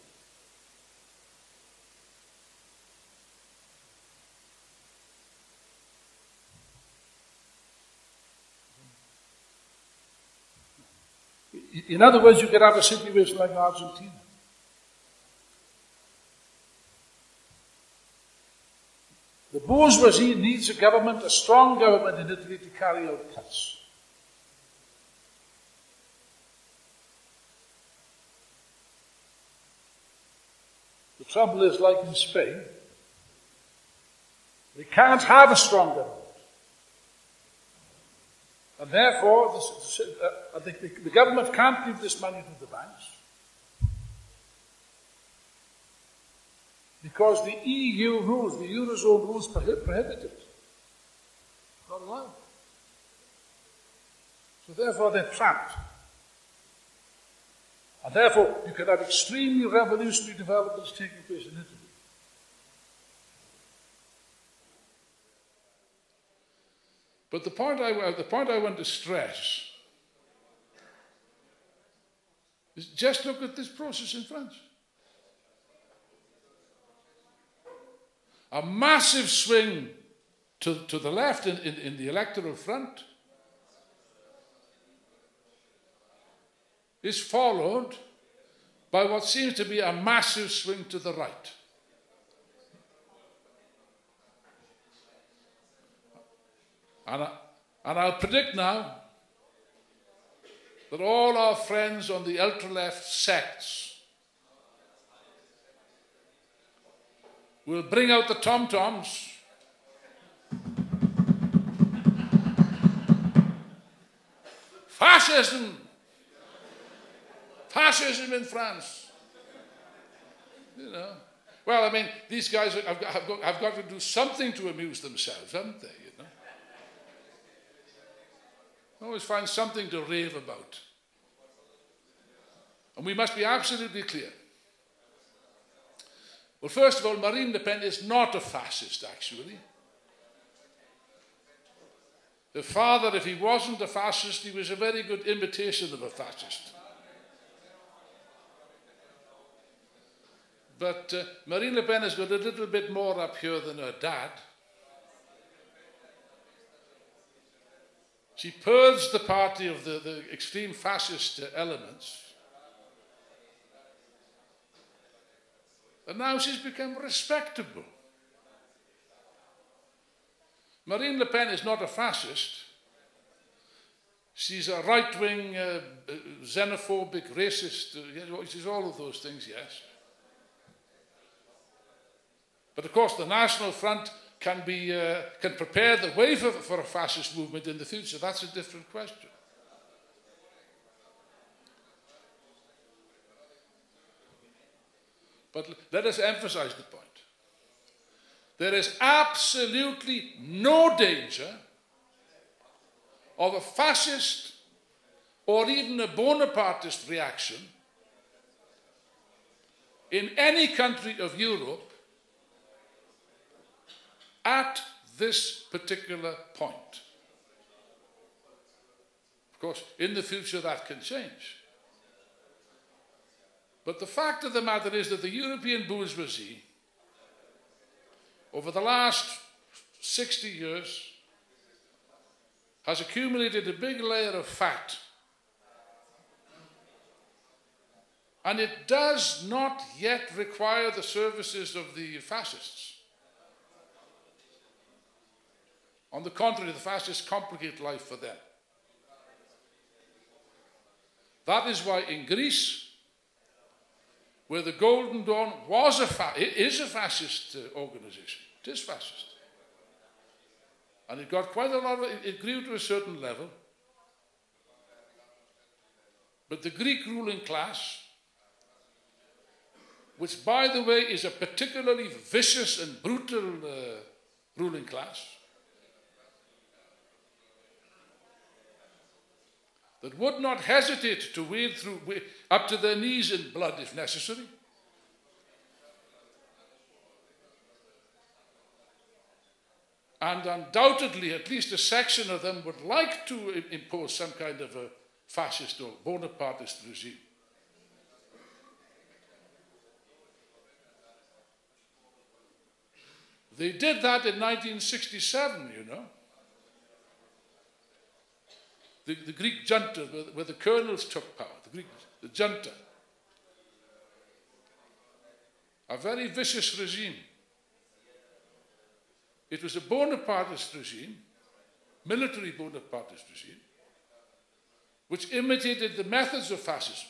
on. In other words, you could have a situation like Argentina. The bourgeoisie needs a government, a strong government in Italy to carry out cuts. The trouble is, like in Spain, they can't have a strong government. And therefore, this, uh, the, the, the government can't give this money to the banks because the E U rules, the Eurozone rules, prohib prohibit it. Not allowed. So therefore, they're trapped. And therefore, you can have extremely revolutionary developments taking place in Italy. But the point I, the point I want to stress is just look at this process in France. A massive swing to, to the left in, in, in the electoral front is followed by what seems to be a massive swing to the right. And, I, and I'll predict now that all our friends on the ultra-left sects will bring out the tom-toms Fascism! Fascism in France! You know. Well, I mean, these guys have got, have got, have got to do something to amuse themselves, haven't they? You know? Always find something to rave about. And we must be absolutely clear. Well, first of all, Marine Le Pen is not a fascist, actually. Her father, if he wasn't a fascist, he was a very good imitation of a fascist. But uh, Marine Le Pen has got a little bit more up here than her dad. She purged the party of the, the extreme fascist elements. And now she's become respectable. Marine Le Pen is not a fascist. She's a right-wing, uh, xenophobic, racist. She's all of those things, yes. But of course the National Front Can, be, uh, can prepare the way for, for a fascist movement in the future. That's a different question. But let us emphasize the point. There is absolutely no danger of a fascist or even a Bonapartist reaction in any country of Europe at this particular point. Of course, in the future that can change. But the fact of the matter is that the European bourgeoisie, over the last sixty years, has accumulated a big layer of fat. And it does not yet require the services of the fascists. On the contrary, the fascists complicate life for them. That is why in Greece, where the Golden Dawn was a fa is a fascist uh, organization, it is fascist. And it got quite a lot of, it, it grew to a certain level. But the Greek ruling class, which by the way is a particularly vicious and brutal uh, ruling class, that would not hesitate to wade through, up to their knees in blood if necessary, and undoubtedly at least a section of them would like to impose some kind of a fascist or Bonapartist regime. They did that in nineteen sixty-seven, you know. The, the Greek junta, where, where the colonels took power, the Greek the junta. A very vicious regime. It was a Bonapartist regime, military Bonapartist regime, which imitated the methods of fascism.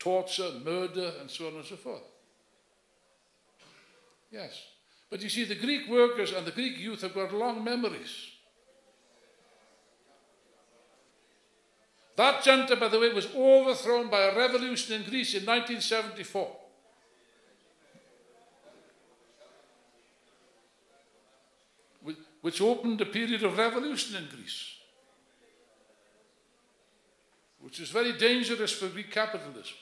Torture, murder, and so on and so forth. Yes. But you see, the Greek workers and the Greek youth have got long memories. That junta, by the way, was overthrown by a revolution in Greece in nineteen seventy-four. Which opened a period of revolution in Greece. Which is very dangerous for Greek capitalism.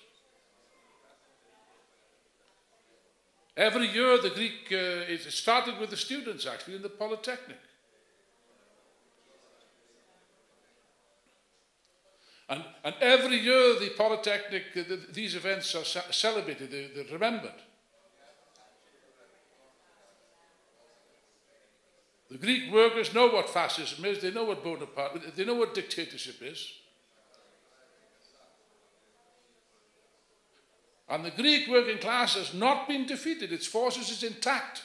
Every year the Greek, uh, it started with the students actually in the Polytechnic. And, and every year, the Polytechnic, the, the, these events are celebrated, they're, they're remembered. The Greek workers know what fascism is, they know what Bonaparte, they know what dictatorship is. And the Greek working class has not been defeated, its forces is intact.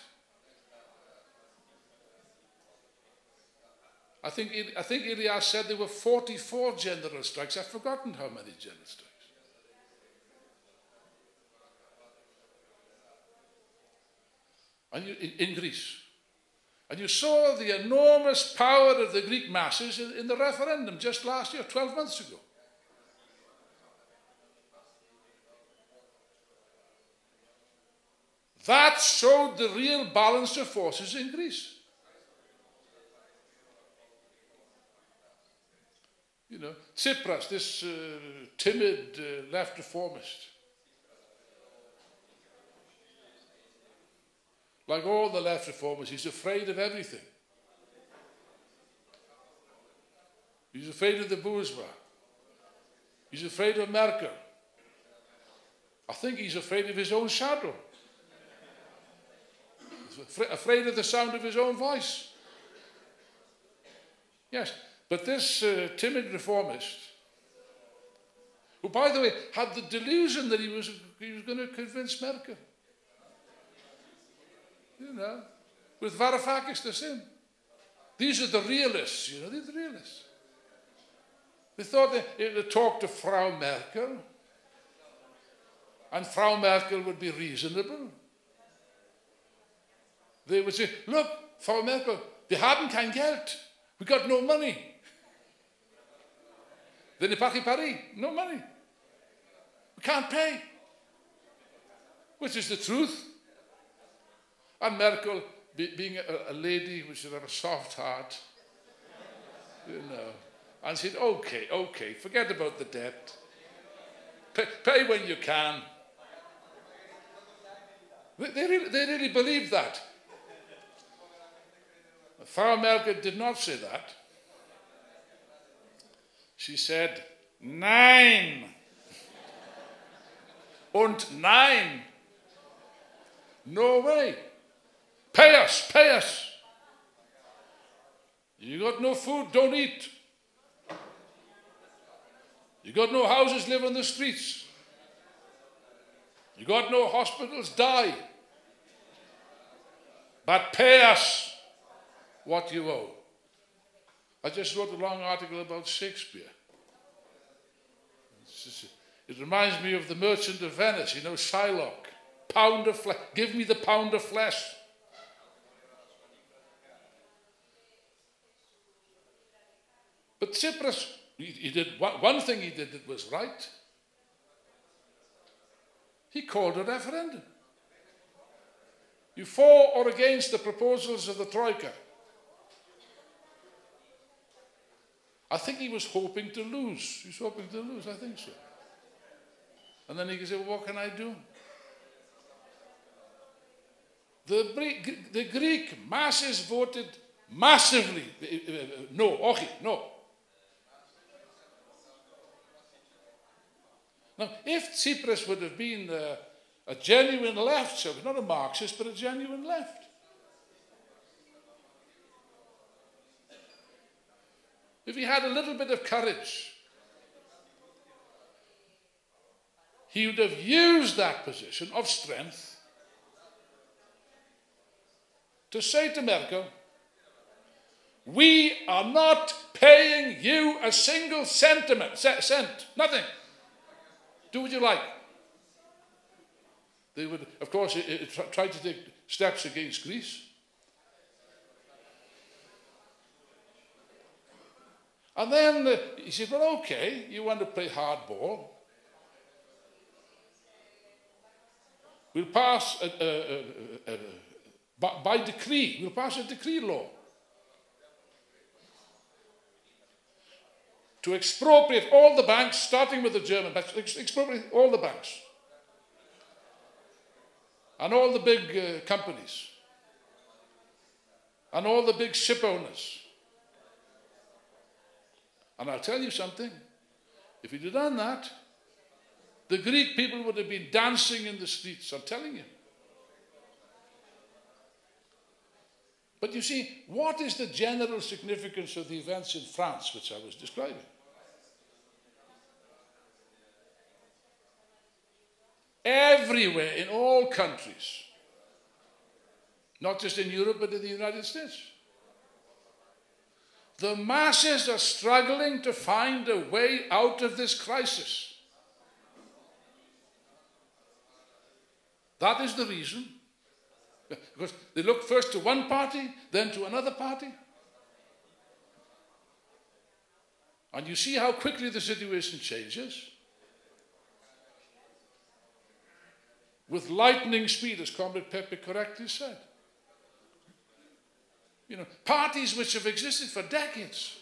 I think, I think Ilyas said there were forty-four general strikes. I've forgotten how many general strikes. And you, in, in Greece. And you saw the enormous power of the Greek masses in, in the referendum just last year, twelve months ago. That showed the real balance of forces in Greece. You know, Tsipras, this uh, timid uh, left reformist, like all the left reformers, he's afraid of everything. He's afraid of the bourgeois. He's afraid of Merkel. I think he's afraid of his own shadow. He's afraid of the sound of his own voice. Yes. But this uh, timid reformist, who, by the way, had the delusion that he was, he was going to convince Merkel. You know, with Varoufakis the same. These are the realists, you know, these are the realists. They thought they would talk to Frau Merkel, and Frau Merkel would be reasonable. They would say, look, Frau Merkel, wir haben kein Geld. We got no money. They ne pari pari, no money. We can't pay. Which is the truth. And Merkel, be, being a, a lady who should have a soft heart, you know. And said, okay, okay, forget about the debt. Pay, pay when you can. They, they, really, they really believed that. Frau Merkel did not say that. She said, nein. Und nein. No way. Pay us, pay us. You got no food, don't eat. You got no houses, live on the streets. You got no hospitals, die. But pay us what you owe. I just wrote a long article about Shakespeare. Just, it reminds me of the Merchant of Venice, you know, Shylock. Pound of flesh, give me the pound of flesh. But Tsipras, he, he did one, one thing he did that was right. He called a referendum. You for or against the proposals of the Troika? I think he was hoping to lose. He was hoping to lose, I think so. And then he could say, well, what can I do? The, the Greek masses voted massively. No, okay, no. Now, if Tsipras would have been a, a genuine left, so not a Marxist, but a genuine left. If he had a little bit of courage, he would have used that position of strength to say to Merkel, we are not paying you a single sentiment, cent, nothing. Do what you like. They would, of course, it, it try to take steps against Greece. And then uh, he said, well, okay, you want to play hardball. We'll pass, a, a, a, a, a, by, by decree, we'll pass a decree law to expropriate all the banks, starting with the German banks, expropriate all the banks and all the big uh, companies and all the big ship owners. And I'll tell you something, if he'd have done that, the Greek people would have been dancing in the streets, I'm telling you. But you see, what is the general significance of the events in France, which I was describing? Everywhere, in all countries, not just in Europe, but in the United States, the masses are struggling to find a way out of this crisis. That is the reason. Because they look first to one party, then to another party. And you see how quickly the situation changes. With lightning speed, as Comrade Pepe correctly said. You know, parties which have existed for decades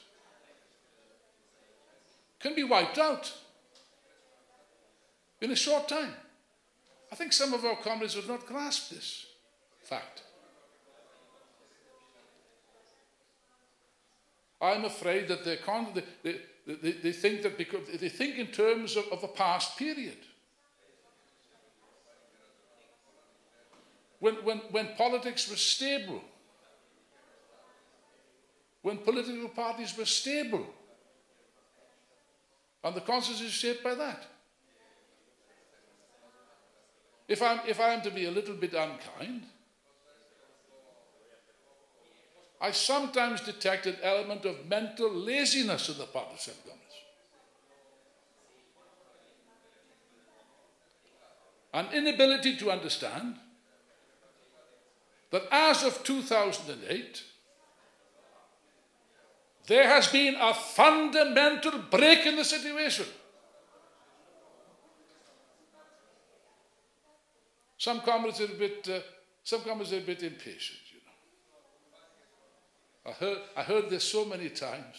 can be wiped out in a short time. I think some of our comrades have not grasped this fact. I'm afraid that they're con they, they, they think that because they think in terms of, of a past period. When, when, when politics was stable, when political parties were stable, and the constitution is shaped by that. If I'm, if I am to be a little bit unkind, I sometimes detect an element of mental laziness in the part of some governments. An inability to understand that as of two thousand eight, there has been a fundamental break in the situation. Some comrades are a bit, uh, some comrades are a bit impatient, you know. I heard, I heard this so many times.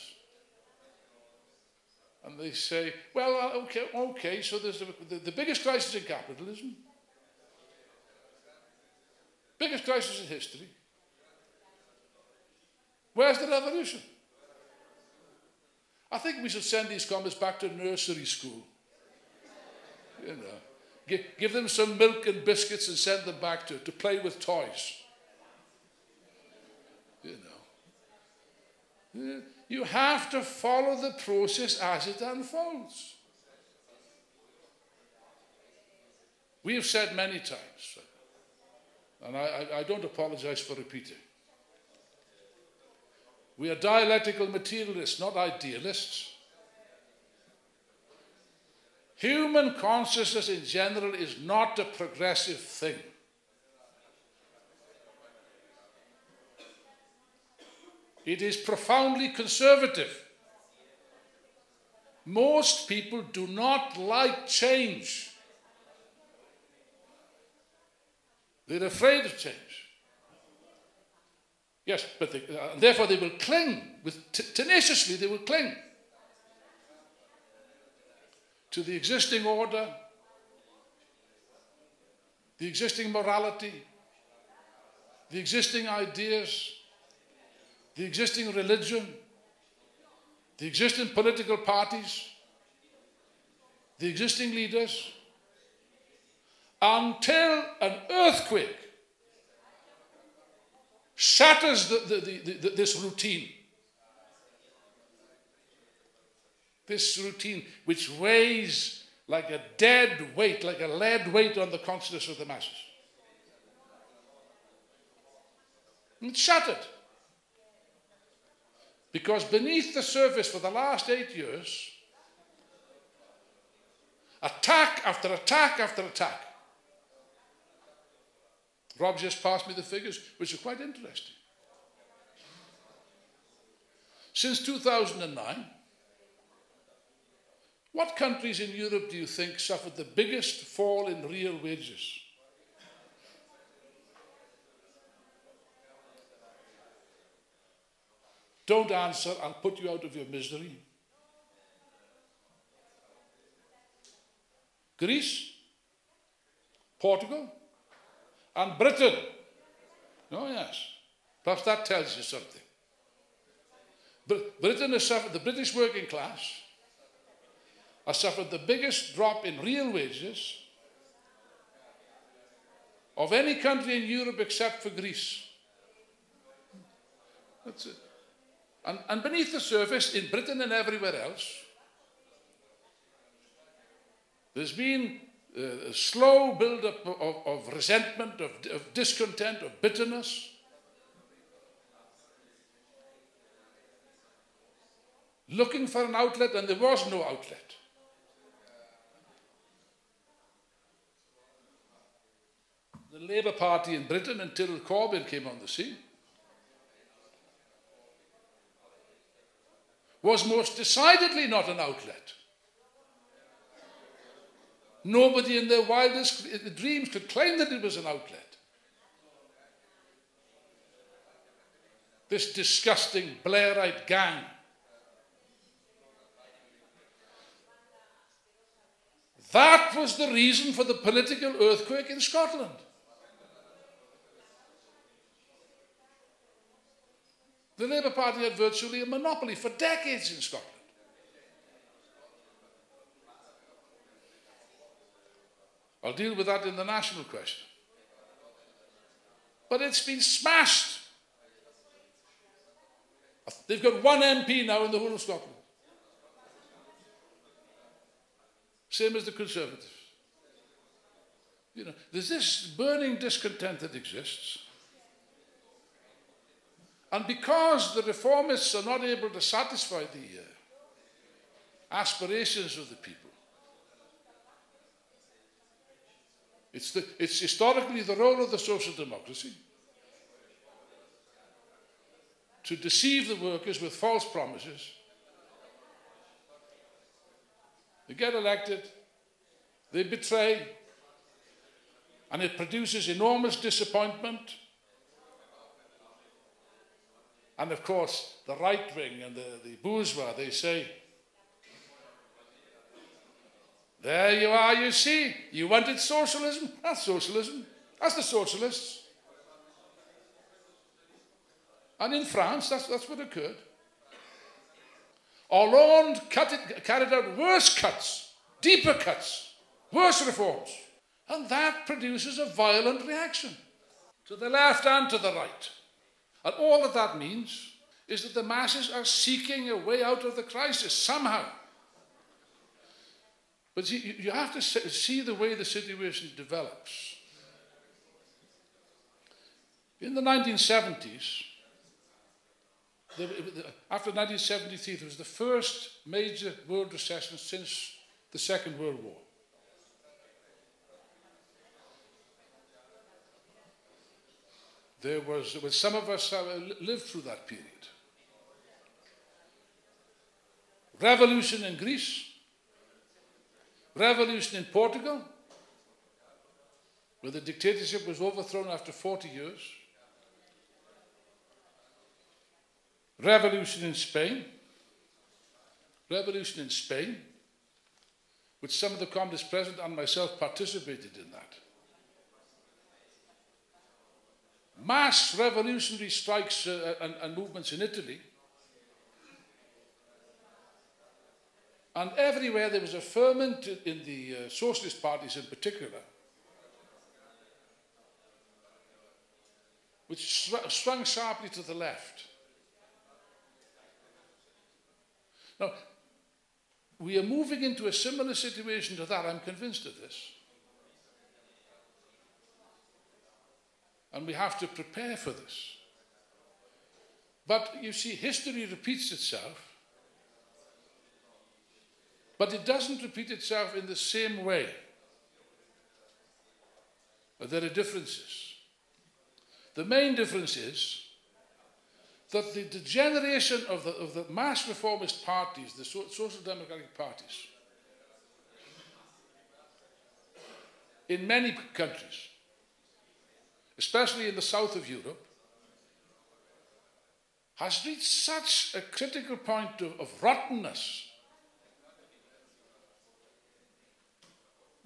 And they say, well, okay, okay so there's the, the, the biggest crisis in capitalism, biggest crisis in history. Where's the revolution? I think we should send these comments back to nursery school. You know, give, give them some milk and biscuits and send them back to, to play with toys. You know. You have to follow the process as it unfolds. We have said many times, and I, I, I don't apologize for repeating, we are dialectical materialists, not idealists. Human consciousness in general is not a progressive thing. It is profoundly conservative. Most people do not like change. They're afraid of change. Yes, but they, uh, therefore they will cling, with t tenaciously they will cling to the existing order, the existing morality, the existing ideas, the existing religion, the existing political parties, the existing leaders, until an earthquake shatters the, the, the, the, this routine. This routine which weighs like a dead weight, like a lead weight on the consciousness of the masses. And it's shattered. Because beneath the surface for the last eight years, attack after attack after attack. Rob just passed me the figures, which are quite interesting. Since two thousand nine, what countries in Europe do you think suffered the biggest fall in real wages? Don't answer, I'll put you out of your misery. Greece, Portugal, and Britain. Oh yes, perhaps that tells you something. But Britain has suffered, the British working class has suffered the biggest drop in real wages of any country in Europe except for Greece. That's it. And, and beneath the surface, in Britain and everywhere else, there's been uh, a slow build-up of, of resentment, of, of discontent, of bitterness. Looking for an outlet, and there was no outlet. The Labour Party in Britain, until Corbyn came on the scene, was most decidedly not an outlet. Nobody in their wildest dreams could claim that it was an outlet. This disgusting Blairite gang. That was the reason for the political earthquake in Scotland. The Labour Party had virtually a monopoly for decades in Scotland. I'll deal with that in the national question. But it's been smashed. They've got one M P now in the whole of Scotland. Same as the Conservatives. You know, there's this burning discontent that exists. And because the reformists are not able to satisfy the uh, aspirations of the people, it's, the, it's historically the role of the social democracy to deceive the workers with false promises. They get elected, they betray, and it produces enormous disappointment. And of course, the right wing and the, the bourgeois, they say, There you are, you see. You wanted socialism. That's socialism. That's the socialists. And in France, that's, that's what occurred. Hollande cut it, carried out worse cuts, deeper cuts, worse reforms. And that produces a violent reaction to the left and to the right. And all that that means is that the masses are seeking a way out of the crisis somehow. But see, you have to see the way the situation develops. In the nineteen seventies, after nineteen seventy-three, there was the first major world recession since the Second World War. There was, well, some of us lived through that period. Revolution in Greece, revolution in Portugal, where the dictatorship was overthrown after forty years. Revolution in Spain, revolution in Spain, which some of the communists present and myself participated in that. Mass revolutionary strikes uh, and, and movements in Italy. And everywhere there was a ferment in the uh, socialist parties in particular, which swung sharply to the left. Now, we are moving into a similar situation to that, I'm convinced of this. And we have to prepare for this. But you see, history repeats itself, but it doesn't repeat itself in the same way. There are differences. The main difference is that the degeneration of the, of the mass reformist parties, the so, social democratic parties, in many countries, especially in the south of Europe, has reached such a critical point of, of rottenness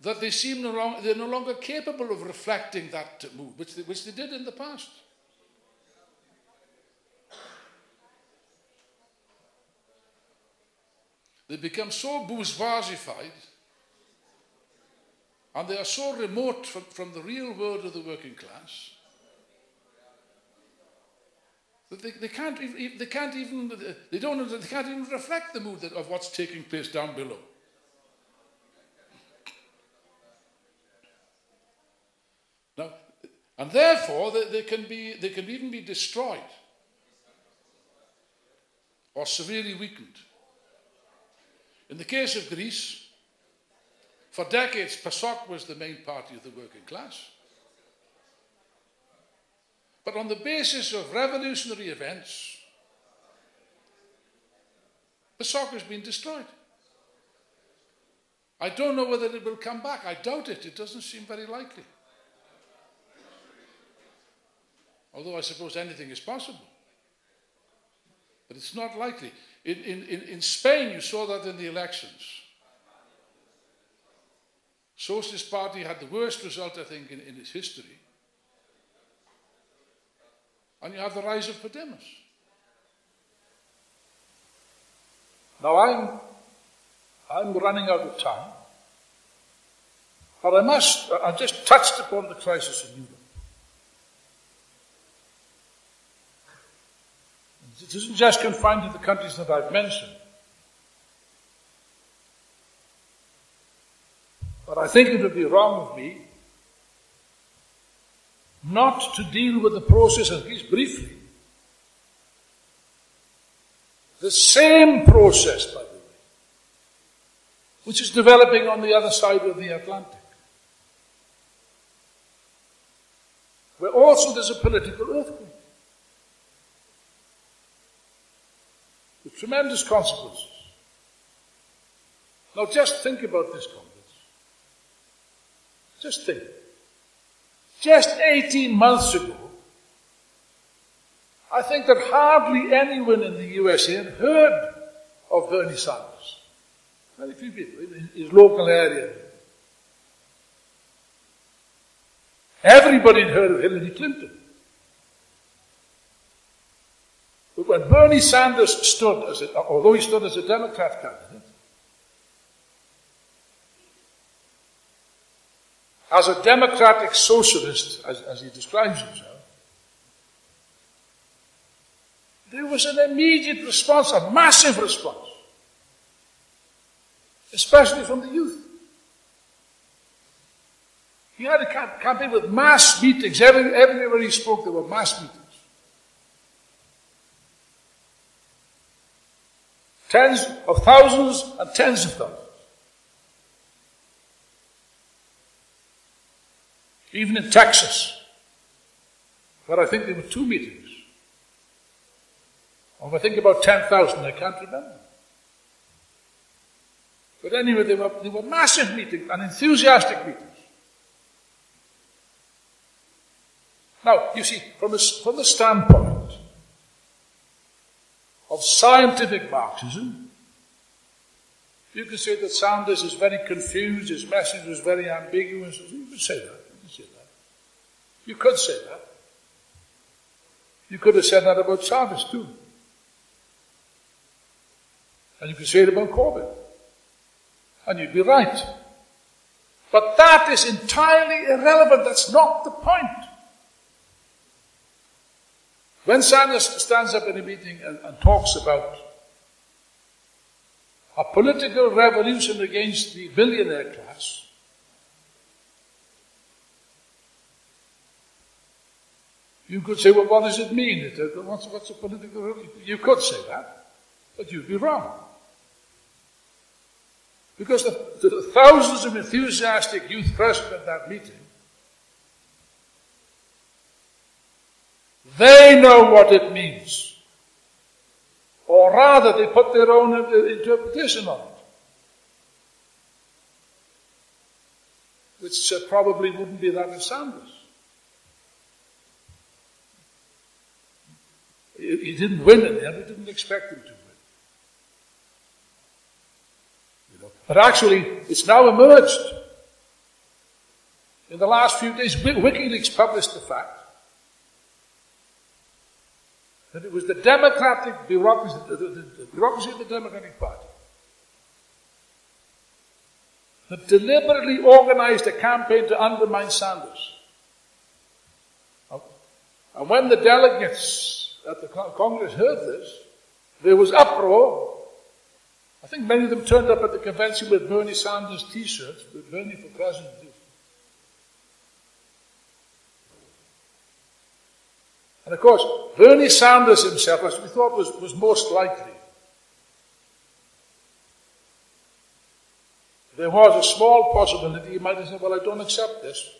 that they seem no long, they're no longer capable of reflecting that mood, which they, which they did in the past. They become so bourgeoisified, and they are so remote from, from the real world of the working class that they, they can't even they can't even they don't they can't even reflect the mood of what's taking place down below. Now, and therefore they, they can be they can even be destroyed or severely weakened. In the case of Greece, for decades, PASOK was the main party of the working class. But on the basis of revolutionary events, PASOK has been destroyed. I don't know whether it will come back. I doubt it. It doesn't seem very likely. Although I suppose anything is possible. But it's not likely. In, in, in, in Spain, you saw that in the elections. Socialist Party had the worst result, I think, in, in its history. And you have the rise of Podemos. Now I'm, I'm running out of time, but I must, I've just touched upon the crisis in Europe. It isn't just confined to the countries that I've mentioned. But I think it would be wrong of me not to deal with the process, at least briefly. The same process, by the way, which is developing on the other side of the Atlantic, where also there's a political earthquake with tremendous consequences. Now just think about this concept. Just think, just eighteen months ago, I think that hardly anyone in the U S A had heard of Bernie Sanders very few people, in his local area. Everybody had heard of Hillary Clinton. But when Bernie Sanders stood, as a, although he stood as a Democrat candidate, as a democratic socialist, as, as he describes himself, there was an immediate response, a massive response, especially from the youth. He had a campaign with mass meetings. Every, everywhere he spoke, there were mass meetings. Tens of thousands and tens of thousands. Even in Texas, where I think there were two meetings, or I think about ten thousand, I can't remember. But anyway, they were, they were massive meetings and enthusiastic meetings. Now, you see, from, a, from the standpoint of scientific Marxism, you can say that Sanders is very confused, his message was very ambiguous. You could say that. You could say that. You could have said that about Tsipras too. And you could say it about Corbyn. And you'd be right. But that is entirely irrelevant. That's not the point. When Sanders stands up in a meeting and, and talks about a political revolution against the billionaire class, you could say, well, what does it mean? What's, what's a political revolution? You could say that, but you'd be wrong. Because the, the thousands of enthusiastic youth present at that meeting, they know what it means. Or rather, they put their own interpretation on it, which uh, probably wouldn't be that of Sanders. He didn't win in the end. We didn't expect him to win. You know? But actually, it's now emerged. In the last few days, WikiLeaks published the fact that it was the democratic bureaucracy, the, the, the bureaucracy of the Democratic Party, that deliberately organized a campaign to undermine Sanders. And when the delegates at the Congress heard this, there was uproar. I think many of them turned up at the convention with Bernie Sanders t-shirts, with Bernie for president. And of course, Bernie Sanders himself, as we thought was, was most likely. There was a small possibility he might have said, well, I don't accept this.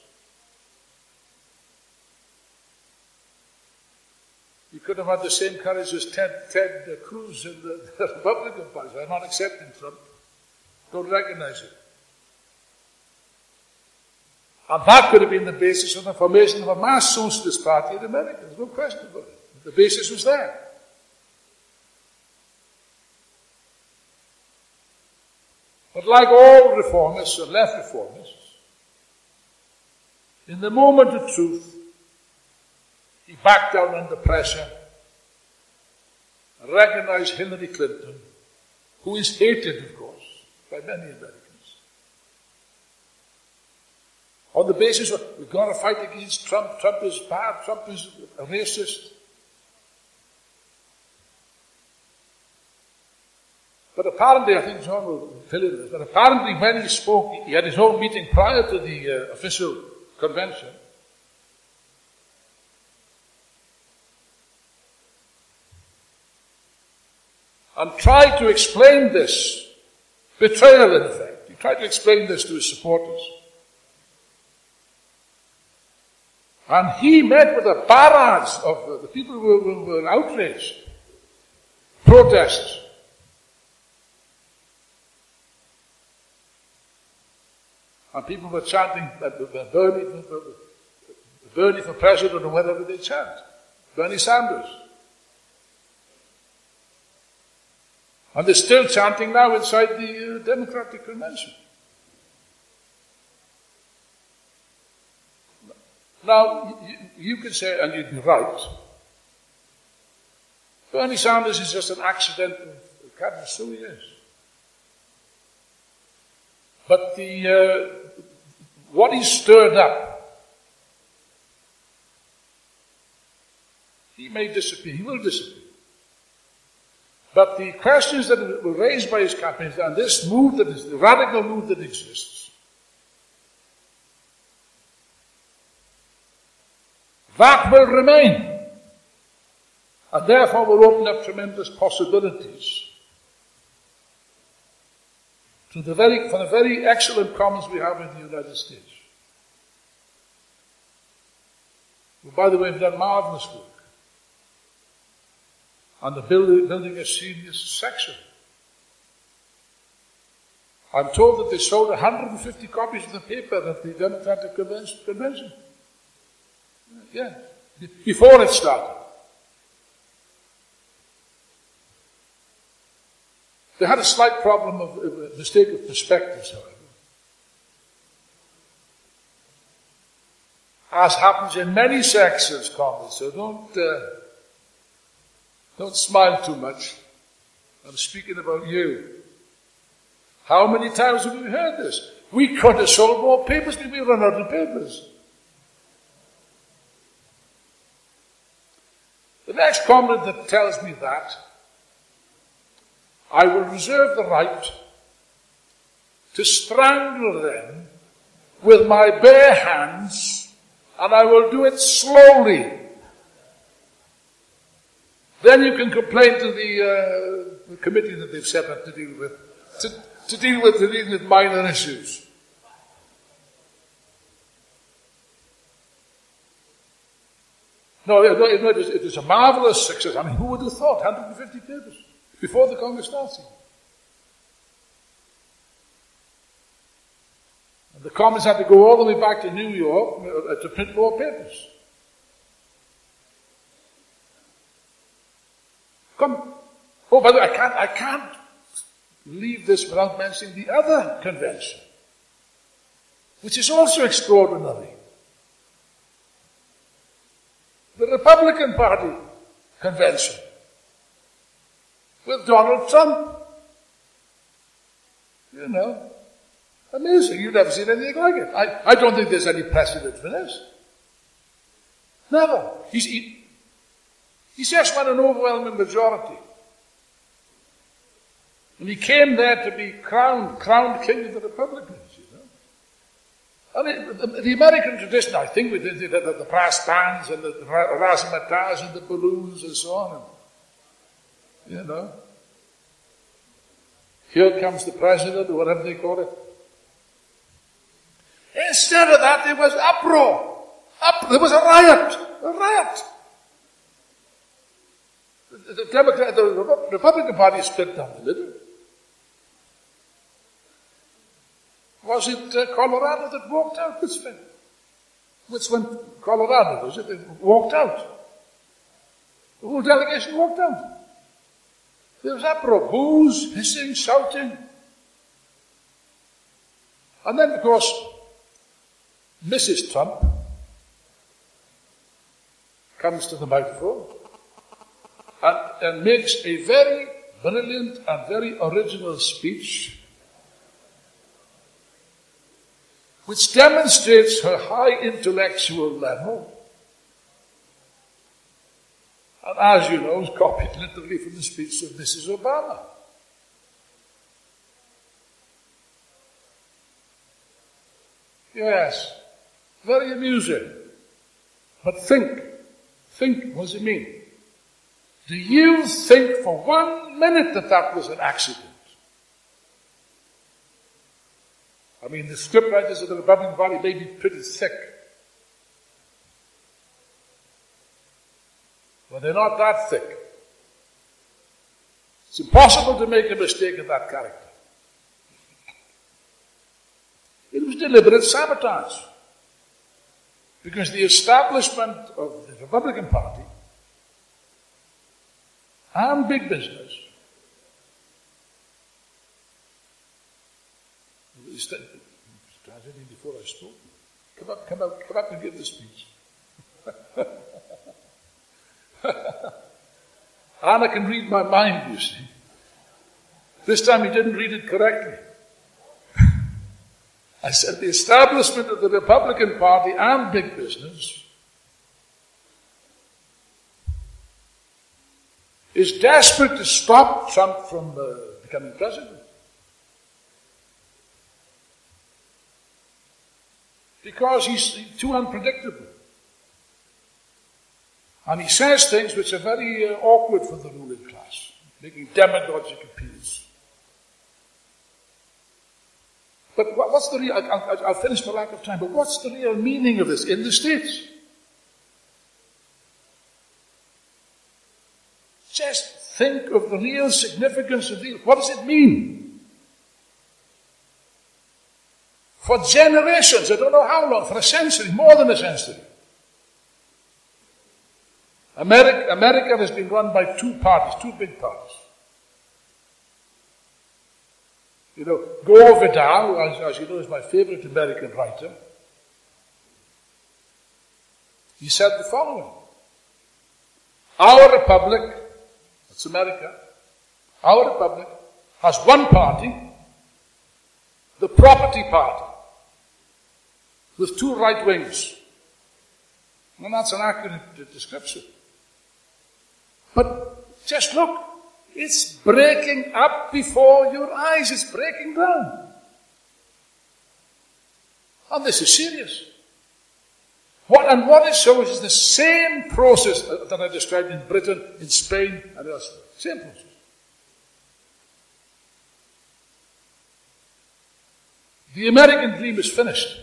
You could have had the same courage as Ted, Ted Cruz in the, the Republican Party. I'm not accepting Trump. Don't recognize him. And that could have been the basis of the formation of a mass socialist party in America. There's no question about it. The basis was there. But like all reformists and left reformists, in the moment of truth, he backed down under pressure, recognized Hillary Clinton, who is hated, of course, by many Americans, on the basis of, we've got to fight against Trump, Trump is bad, Trump is a racist. But apparently, I think John will fill in this, but apparently when he spoke, he had his own meeting prior to the uh, official convention, and tried to explain this betrayal, in effect. He tried to explain this to his supporters. And he met with a barrage of uh, the people who were, were outraged, protests. And people were chanting Bernie, Bernie for president, or whatever they chant, Bernie Sanders. And they're still chanting now inside the uh, Democratic Convention. Now, you, you can say, and you'd be right, Bernie Sanders is just an accidental candidate, so he is. But the, uh, what he stirred up, he may disappear, he will disappear. But the questions that were raised by his campaign, and this move that is, the radical move that exists, that will remain. And therefore will open up tremendous possibilities to the very, for the very excellent commons we have in the United States. Well, by the way, we've done marvelous work. And the building, building a serious section. I'm told that they sold one hundred fifty copies of the paper at the Democratic Convention. Yeah, before it started. They had a slight problem of uh, mistake of perspectives, however. As happens in many sections, comrades, so don't... Uh, Don't smile too much. I'm speaking about you. How many times have we heard this? We could have sold more papers, but we run out of papers. The next comrade that tells me that, I will reserve the right to strangle them with my bare hands, and I will do it slowly. Then you can complain to the, uh, the committee that they've set up to deal with, to, to deal with, to deal with minor issues. No, no, no it, was, it was a marvelous success. I mean, who would have thought one hundred fifty papers before the Congress started? And the Commons had to go all the way back to New York uh, to print more papers. Come. Oh, by the way, I can't, I can't leave this without mentioning the other convention, which is also extraordinary. The Republican Party convention with Donald Trump. You know, amazing. You've never seen anything like it. I, I don't think there's any precedent for this. Never. He's... He, He just won an overwhelming majority. And he came there to be crowned, crowned king of the Republicans, you know. I mean, the, the American tradition, I think, with the, the, the brass bands and the razzmatazz and the balloons and so on, and, you know. Here comes the president, or whatever they call it. Instead of that, there was uproar. Up, there was a riot. A riot. The, Democrat, the Republican Party split down the middle. Was it uh, Colorado that walked out? Which one? Colorado, was it? They walked out. The whole delegation walked out. There was uproar, boos, hissing, shouting. And then, of course, Missus Trump comes to the microphone. And, and makes a very brilliant and very original speech, which demonstrates her high intellectual level, and as you know, is copied literally from the speech of Missus Obama. Yes, very amusing. But think, think, what does it mean? Do you think for one minute that that was an accident? I mean, the scriptwriters of the Republican Party may be pretty thick. But they're not that thick. It's impossible to make a mistake of that character. It was deliberate sabotage. Because the establishment of the Republican Party and big business tragedy before I spoke. Come up, come up, come up and give the speech. Anna can read my mind, you see. This time he didn't read it correctly. I said the establishment of the Republican Party and big business is desperate to stop Trump from uh, becoming president. Because he's too unpredictable. And he says things which are very uh, awkward for the ruling class, making demagogic appeals. But what, what's the real, I, I, I'll finish for lack of time, but what's the real meaning of this in the States? Just think of the real significance of the, what does it mean? For generations, I don't know how long, for a century, more than a century, America, America has been run by two parties, two big parties. You know, Gore Vidal, as, as you know, is my favorite American writer. He said the following. Our republic, that's America, our republic has one party, the property party, with two right wings. And that's an accurate description. But just look, it's breaking up before your eyes, it's breaking down. And this is serious. What, and what it shows is the same process that I described in Britain, in Spain, and elsewhere. Same process. The American dream is finished.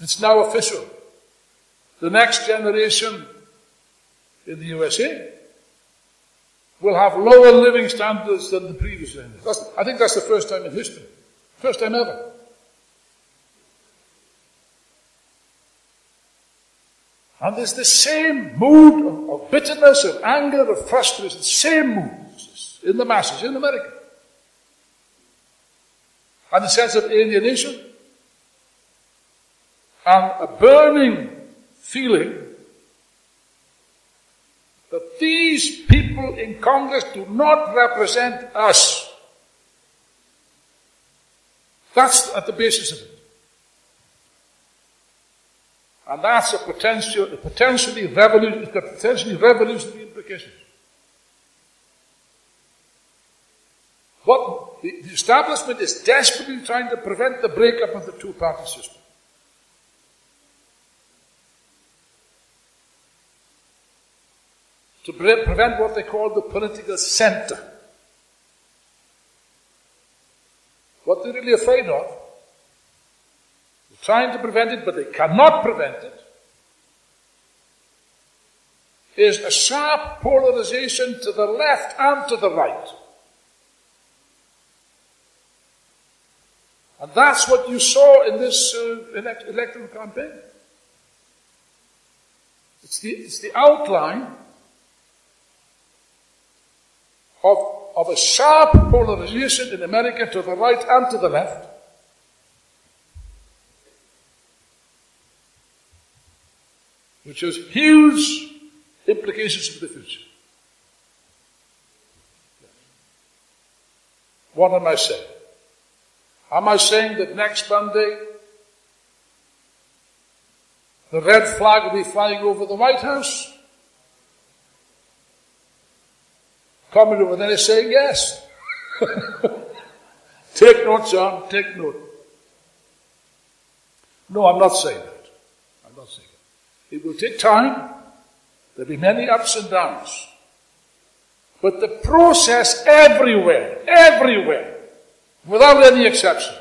It's now official. The next generation in the U S A will have lower living standards than the previous generation. That's, I think that's the first time in history. First time ever. And there's the same mood of, of bitterness, of anger, of frustration, the same mood in the masses, in America. And the sense of alienation and a burning feeling that these people in Congress do not represent us. That's at the basis of it. And that's a, potential, a potentially revolutionary, potentially revolutionary implication. What the, the establishment is desperately trying to prevent the breakup of the two-party system. To pre- prevent what they call the political center. What they're really afraid of, they're trying to prevent it, but they cannot prevent it, is a sharp polarization to the left and to the right. And that's what you saw in this uh, elect- electoral campaign. It's the, it's the outline Of, of a sharp polarization in America to the right and to the left. Which has huge implications for the future. What am I saying? Am I saying that next Monday the red flag will be flying over the White House? Coming over there is saying yes. Take note, John, take note. No, I'm not saying that. I'm not saying that. It will take time. There'll be many ups and downs. But the process everywhere, everywhere, without any exception,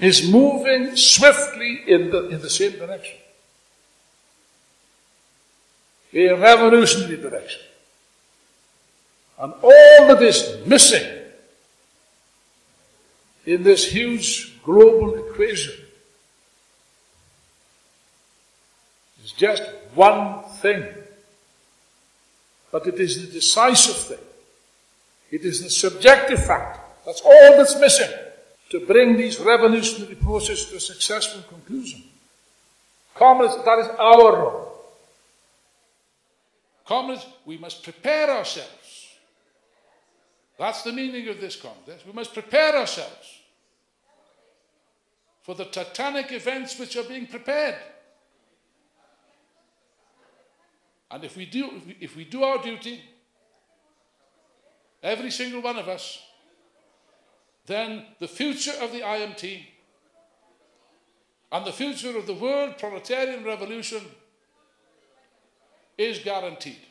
is moving swiftly in the, in the same direction. A revolutionary direction. And all that is missing in this huge global equation is just one thing. But it is the decisive thing. It is the subjective factor. That's all that's missing to bring these revolutionary processes to a successful conclusion. Comrades, that is our role. Comrades, we must prepare ourselves. That's the meaning of this contest. We must prepare ourselves for the titanic events which are being prepared. And if we do, if we, if we do our duty, every single one of us, then the future of the I M T and the future of the world proletarian revolution is guaranteed.